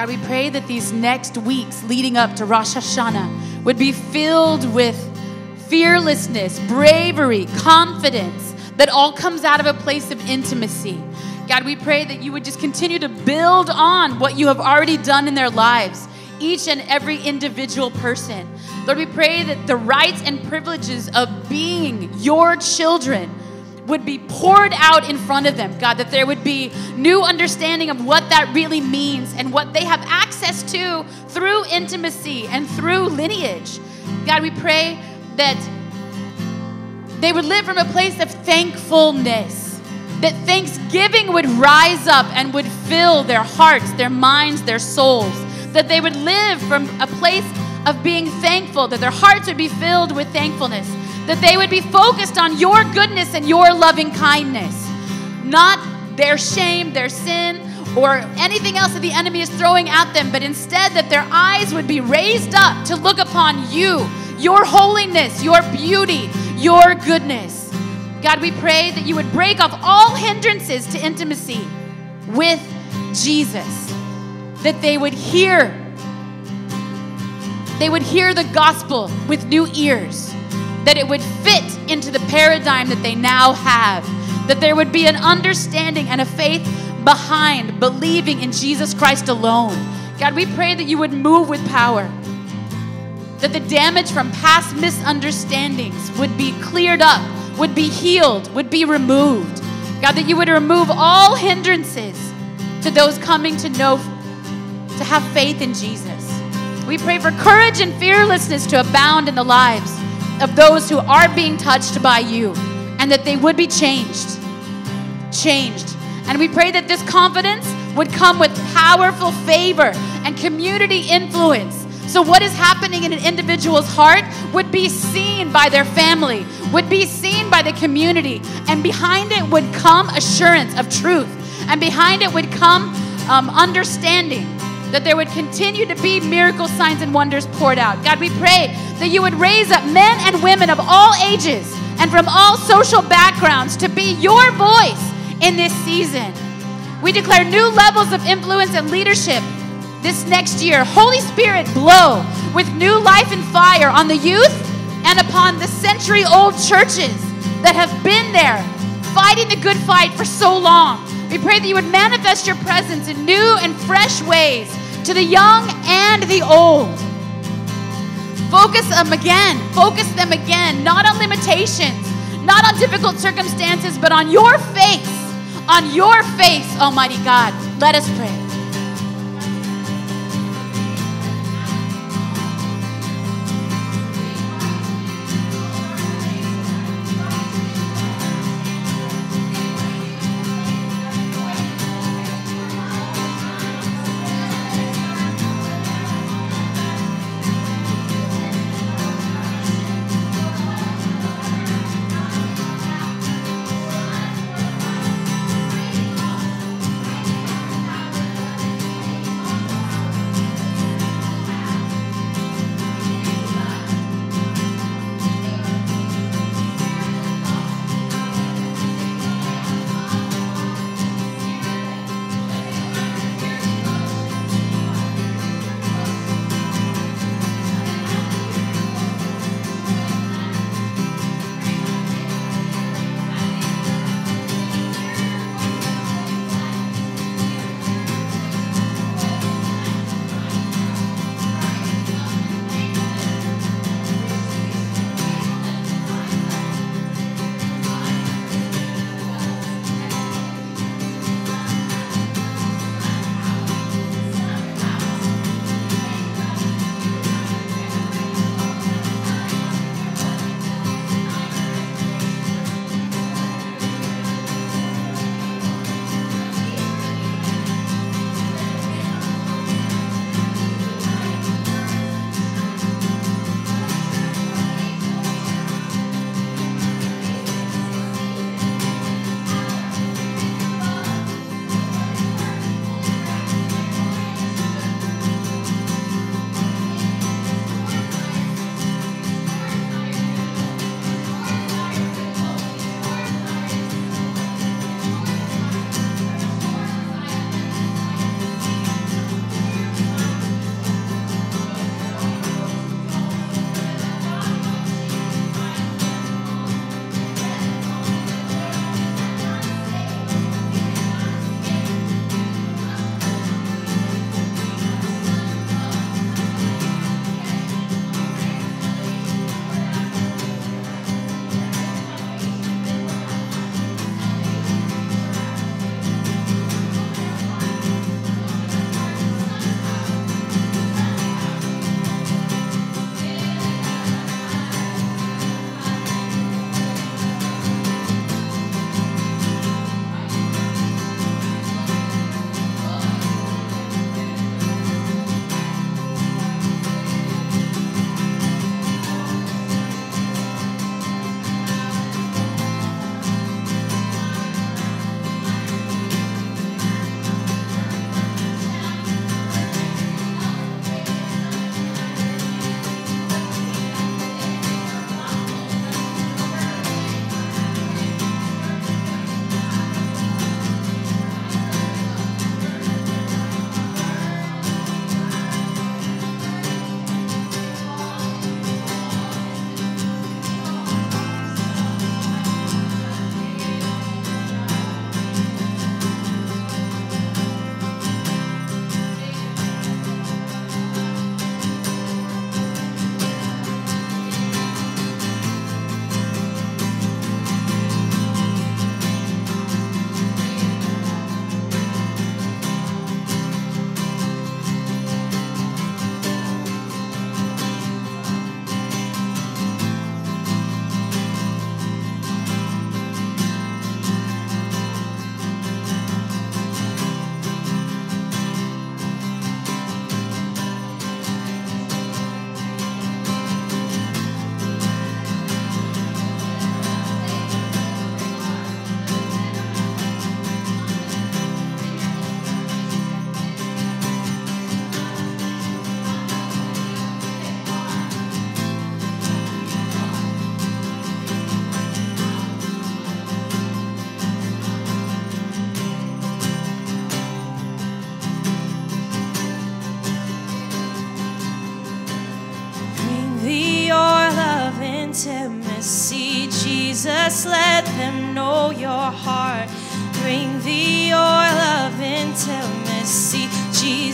God, we pray that these next weeks leading up to Rosh Hashanah would be filled with fearlessness, bravery, confidence, that all comes out of a place of intimacy. God, we pray that you would just continue to build on what you have already done in their lives, each and every individual person. Lord, we pray that the rights and privileges of being your children would be poured out in front of them, God, that there would be new understanding of what that really means and what they have access to through intimacy and through lineage. God, we pray that they would live from a place of thankfulness, that thanksgiving would rise up and would fill their hearts, their minds, their souls, that they would live from a place of being thankful, that their hearts would be filled with thankfulness, that they would be focused on your goodness and your loving kindness, not their shame, their sin, or anything else that the enemy is throwing at them, but instead that their eyes would be raised up to look upon you, your holiness, your beauty, your goodness. God, we pray that you would break off all hindrances to intimacy with Jesus, that they would hear, they would hear the gospel with new ears, that it would fit into the paradigm that they now have, that there would be an understanding and a faith behind believing in Jesus Christ alone. God, we pray that you would move with power, that the damage from past misunderstandings would be cleared up, would be healed, would be removed. God, that you would remove all hindrances to those coming to know, to have faith in Jesus. We pray for courage and fearlessness to abound in the lives of those who are being touched by you, and that they would be changed, changed. And we pray that this confidence would come with powerful favor and community influence. So what is happening in an individual's heart would be seen by their family, would be seen by the community, and behind it would come assurance of truth, and behind it would come um, understanding, that there would continue to be miracle signs and wonders poured out. God, we pray that you would raise up men and women of all ages and from all social backgrounds to be your voice in this season. We declare new levels of influence and leadership this next year. Holy Spirit, blow with new life and fire on the youth and upon the century-old churches that have been there fighting the good fight for so long. We pray that you would manifest your presence in new and fresh ways to the young and the old. Focus them again, focus them again, not on limitations, not on difficult circumstances, but on your face, on your face, Almighty God. Let us pray.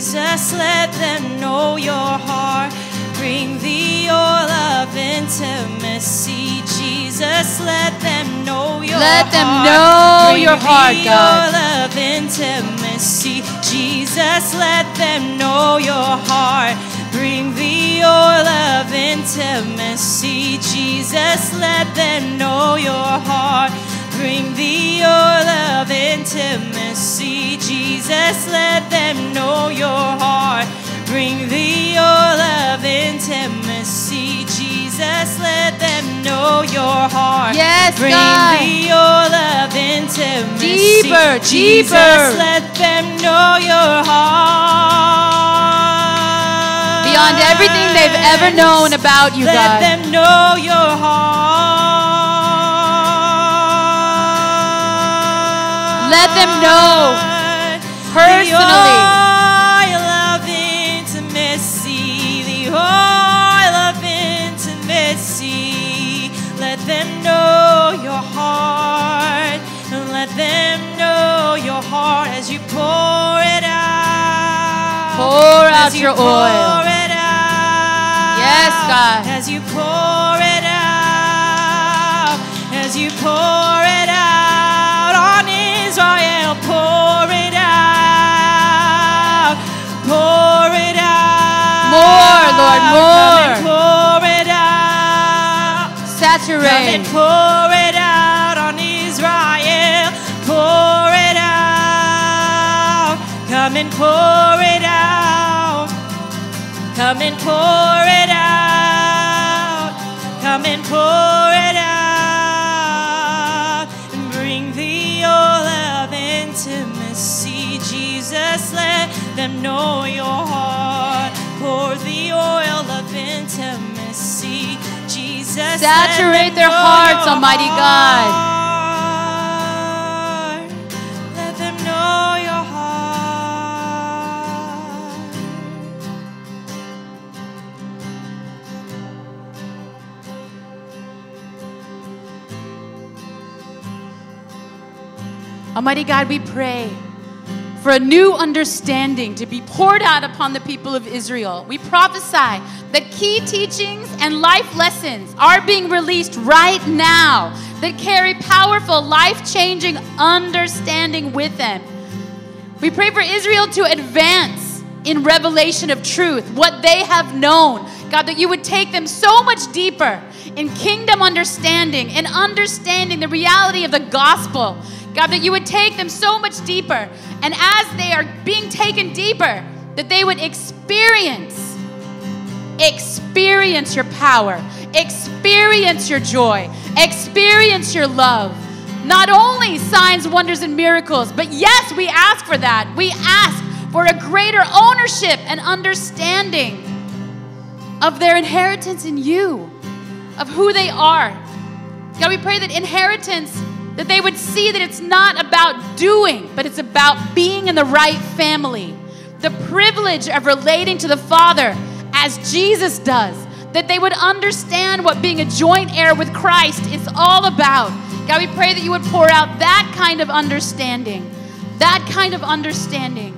Jesus, let them know your heart. Bring the oil of intimacy, Jesus, let them know your heart. Let them know your heart, God. Bring the oil of intimacy, Jesus, let them know your heart. Bring the oil of intimacy, Jesus, let them know your heart. Bring the oil of intimacy, Jesus, let them know your heart. Bring the oil of intimacy, Jesus, let them know your heart. Yes, bring God. The oil of intimacy, deeper, Jesus, deeper. Let them know your heart. Beyond everything they've ever known about you, let God. Let them know your heart. Let them know personally. The oil of intimacy, the oil of intimacy. Let them know your heart. Let them know your heart as you pour it out. Pour out your oil. Yes, God. As you pour it out. As you pour it out. Israel, pour it out, pour it out. More, Lord, more. Come and pour it out. Saturate. Come and pour it out on Israel. Pour it out. Come and pour it out. Come and pour it out. Come and pour it out. Jesus, let them know your heart. Pour the oil of intimacy, Jesus. Saturate their hearts, Almighty God. Let them know your heart. Almighty God, we pray for a new understanding to be poured out upon the people of Israel. We prophesy that key teachings and life lessons are being released right now that carry powerful, life-changing understanding with them. We pray for Israel to advance in revelation of truth, what they have known. God, that you would take them so much deeper in kingdom understanding and understanding the reality of the gospel. God, that you would take them so much deeper. And as they are being taken deeper, that they would experience, experience your power, experience your joy, experience your love. Not only signs, wonders, and miracles, but yes, we ask for that. We ask for a greater ownership and understanding of their inheritance in you, of who they are. God, we pray that inheritance, that they would see that it's not about doing, but it's about being in the right family. The privilege of relating to the Father as Jesus does. That they would understand what being a joint heir with Christ is all about. God, we pray that you would pour out that kind of understanding. That kind of understanding.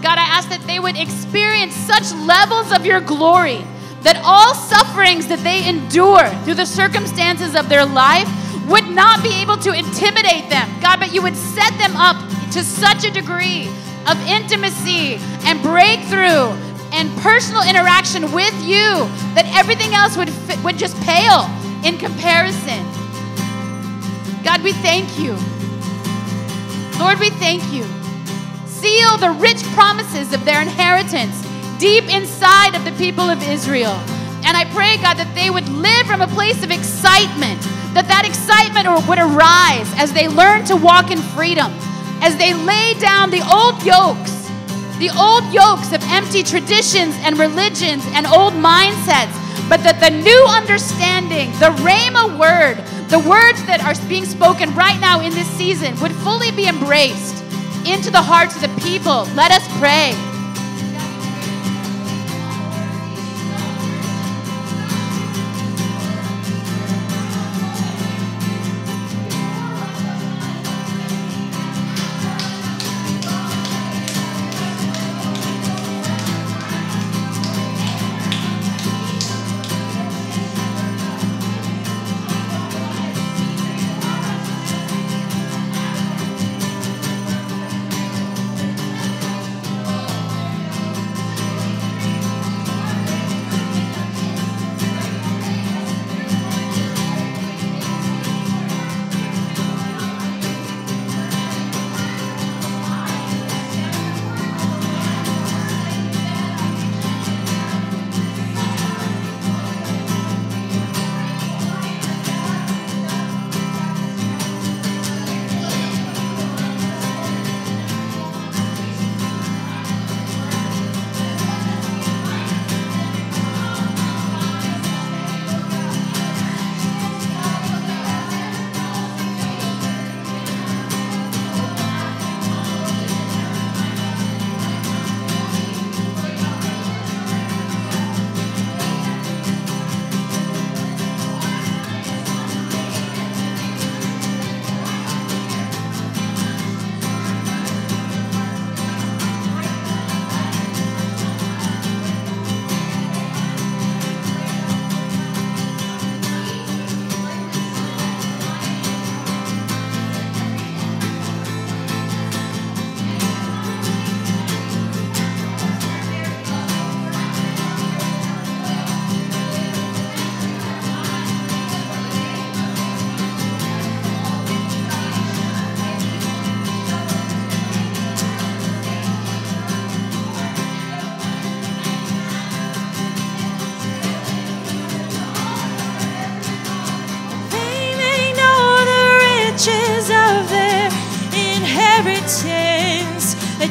God, I ask that they would experience such levels of your glory that all sufferings that they endure through the circumstances of their life would not be able to intimidate them. God, but you would set them up to such a degree of intimacy and breakthrough and personal interaction with you that everything else would, would just pale in comparison. God, we thank you. Lord, we thank you. Seal the rich promises of their inheritance deep inside of the people of Israel. And I pray, God, that they would live from a place of excitement, that that excitement would arise as they learn to walk in freedom, as they lay down the old yokes, the old yokes of empty traditions and religions and old mindsets, but that the new understanding, the Rhema word, the words that are being spoken right now in this season would fully be embraced into the hearts of the people. Let us pray.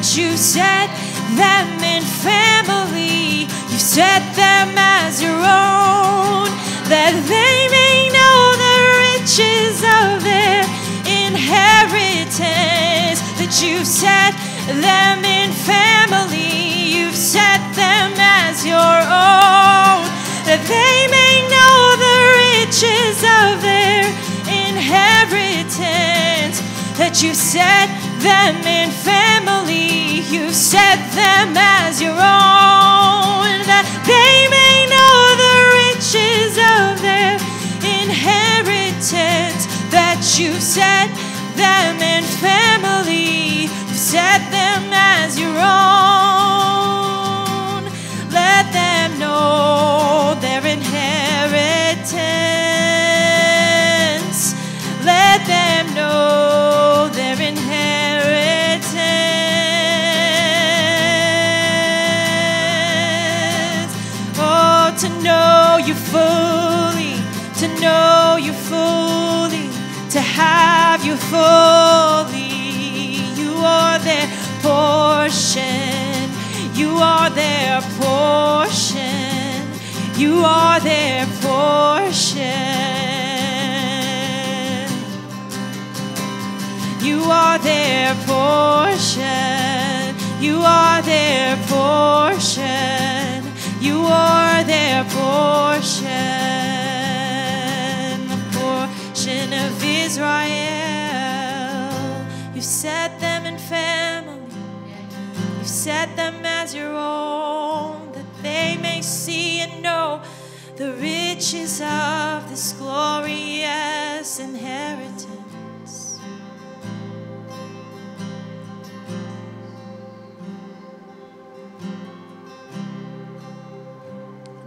that you set them in family, you set them as your own, that they may know the riches of their inheritance, that you set them in family, you've set them as your own, that they may know the riches of their inheritance, that you set them in family, you've set them as your own, that they may know the riches of their inheritance, that you've set them in family, you've set them as your own. Let them know their inheritance. Let them know their inheritance. Oh, to know you fully, to know you fully, to have you fully. You are their portion. You are their portion. You are their portion. You are their portion. You are their portion. You are their portion. The portion of Israel, you set them in family, you set them as your own, that they may see and know the riches of this glorious inheritance.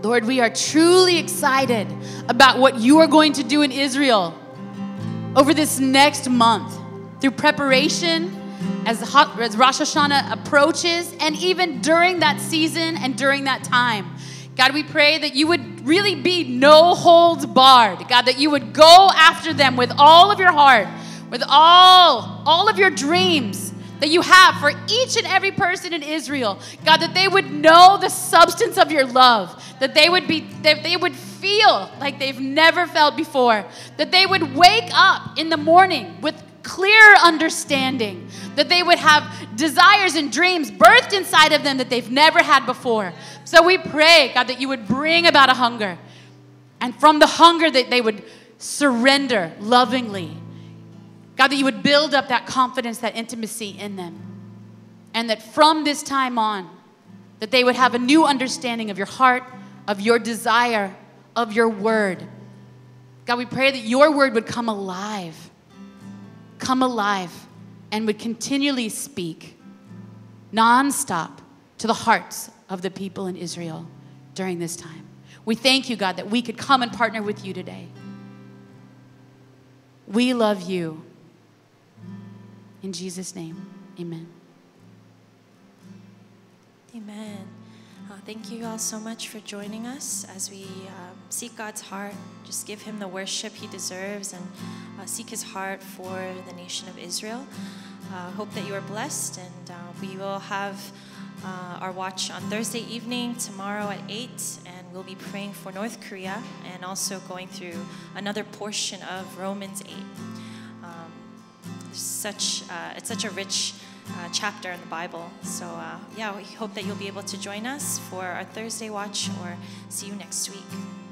Lord, we are truly excited about what you are going to do in Israel over this next month, through preparation as Rosh Hashanah approaches, and even during that season and during that time. God, we pray that you would really be no holds barred. God, that you would go after them with all of your heart, with all, all of your dreams that you have for each and every person in Israel. God, that they would know the substance of your love, that they would be, that they would feel like they've never felt before, that they would wake up in the morning with clear understanding, that they would have desires and dreams birthed inside of them that they've never had before. So we pray, God, that you would bring about a hunger, and from the hunger that they would surrender lovingly. God, that you would build up that confidence, that intimacy in them, and that from this time on, that they would have a new understanding of your heart, of your desire, of your word. God, we pray that your word would come alive, come alive, and would continually speak nonstop to the hearts of the people in Israel during this time. We thank you, God, that we could come and partner with you today. We love you. In Jesus' name, amen. Amen. Thank you all so much for joining us as we uh, seek God's heart, just give him the worship he deserves, and uh, seek his heart for the nation of Israel. Uh, hope that you are blessed, and uh, we will have uh, our watch on Thursday evening, tomorrow at eight, and we'll be praying for North Korea and also going through another portion of Romans eight. Um, such, uh, it's such a rich Uh, chapter in the Bible. So uh, yeah, we hope that you'll be able to join us for our Thursday watch, or see you next week.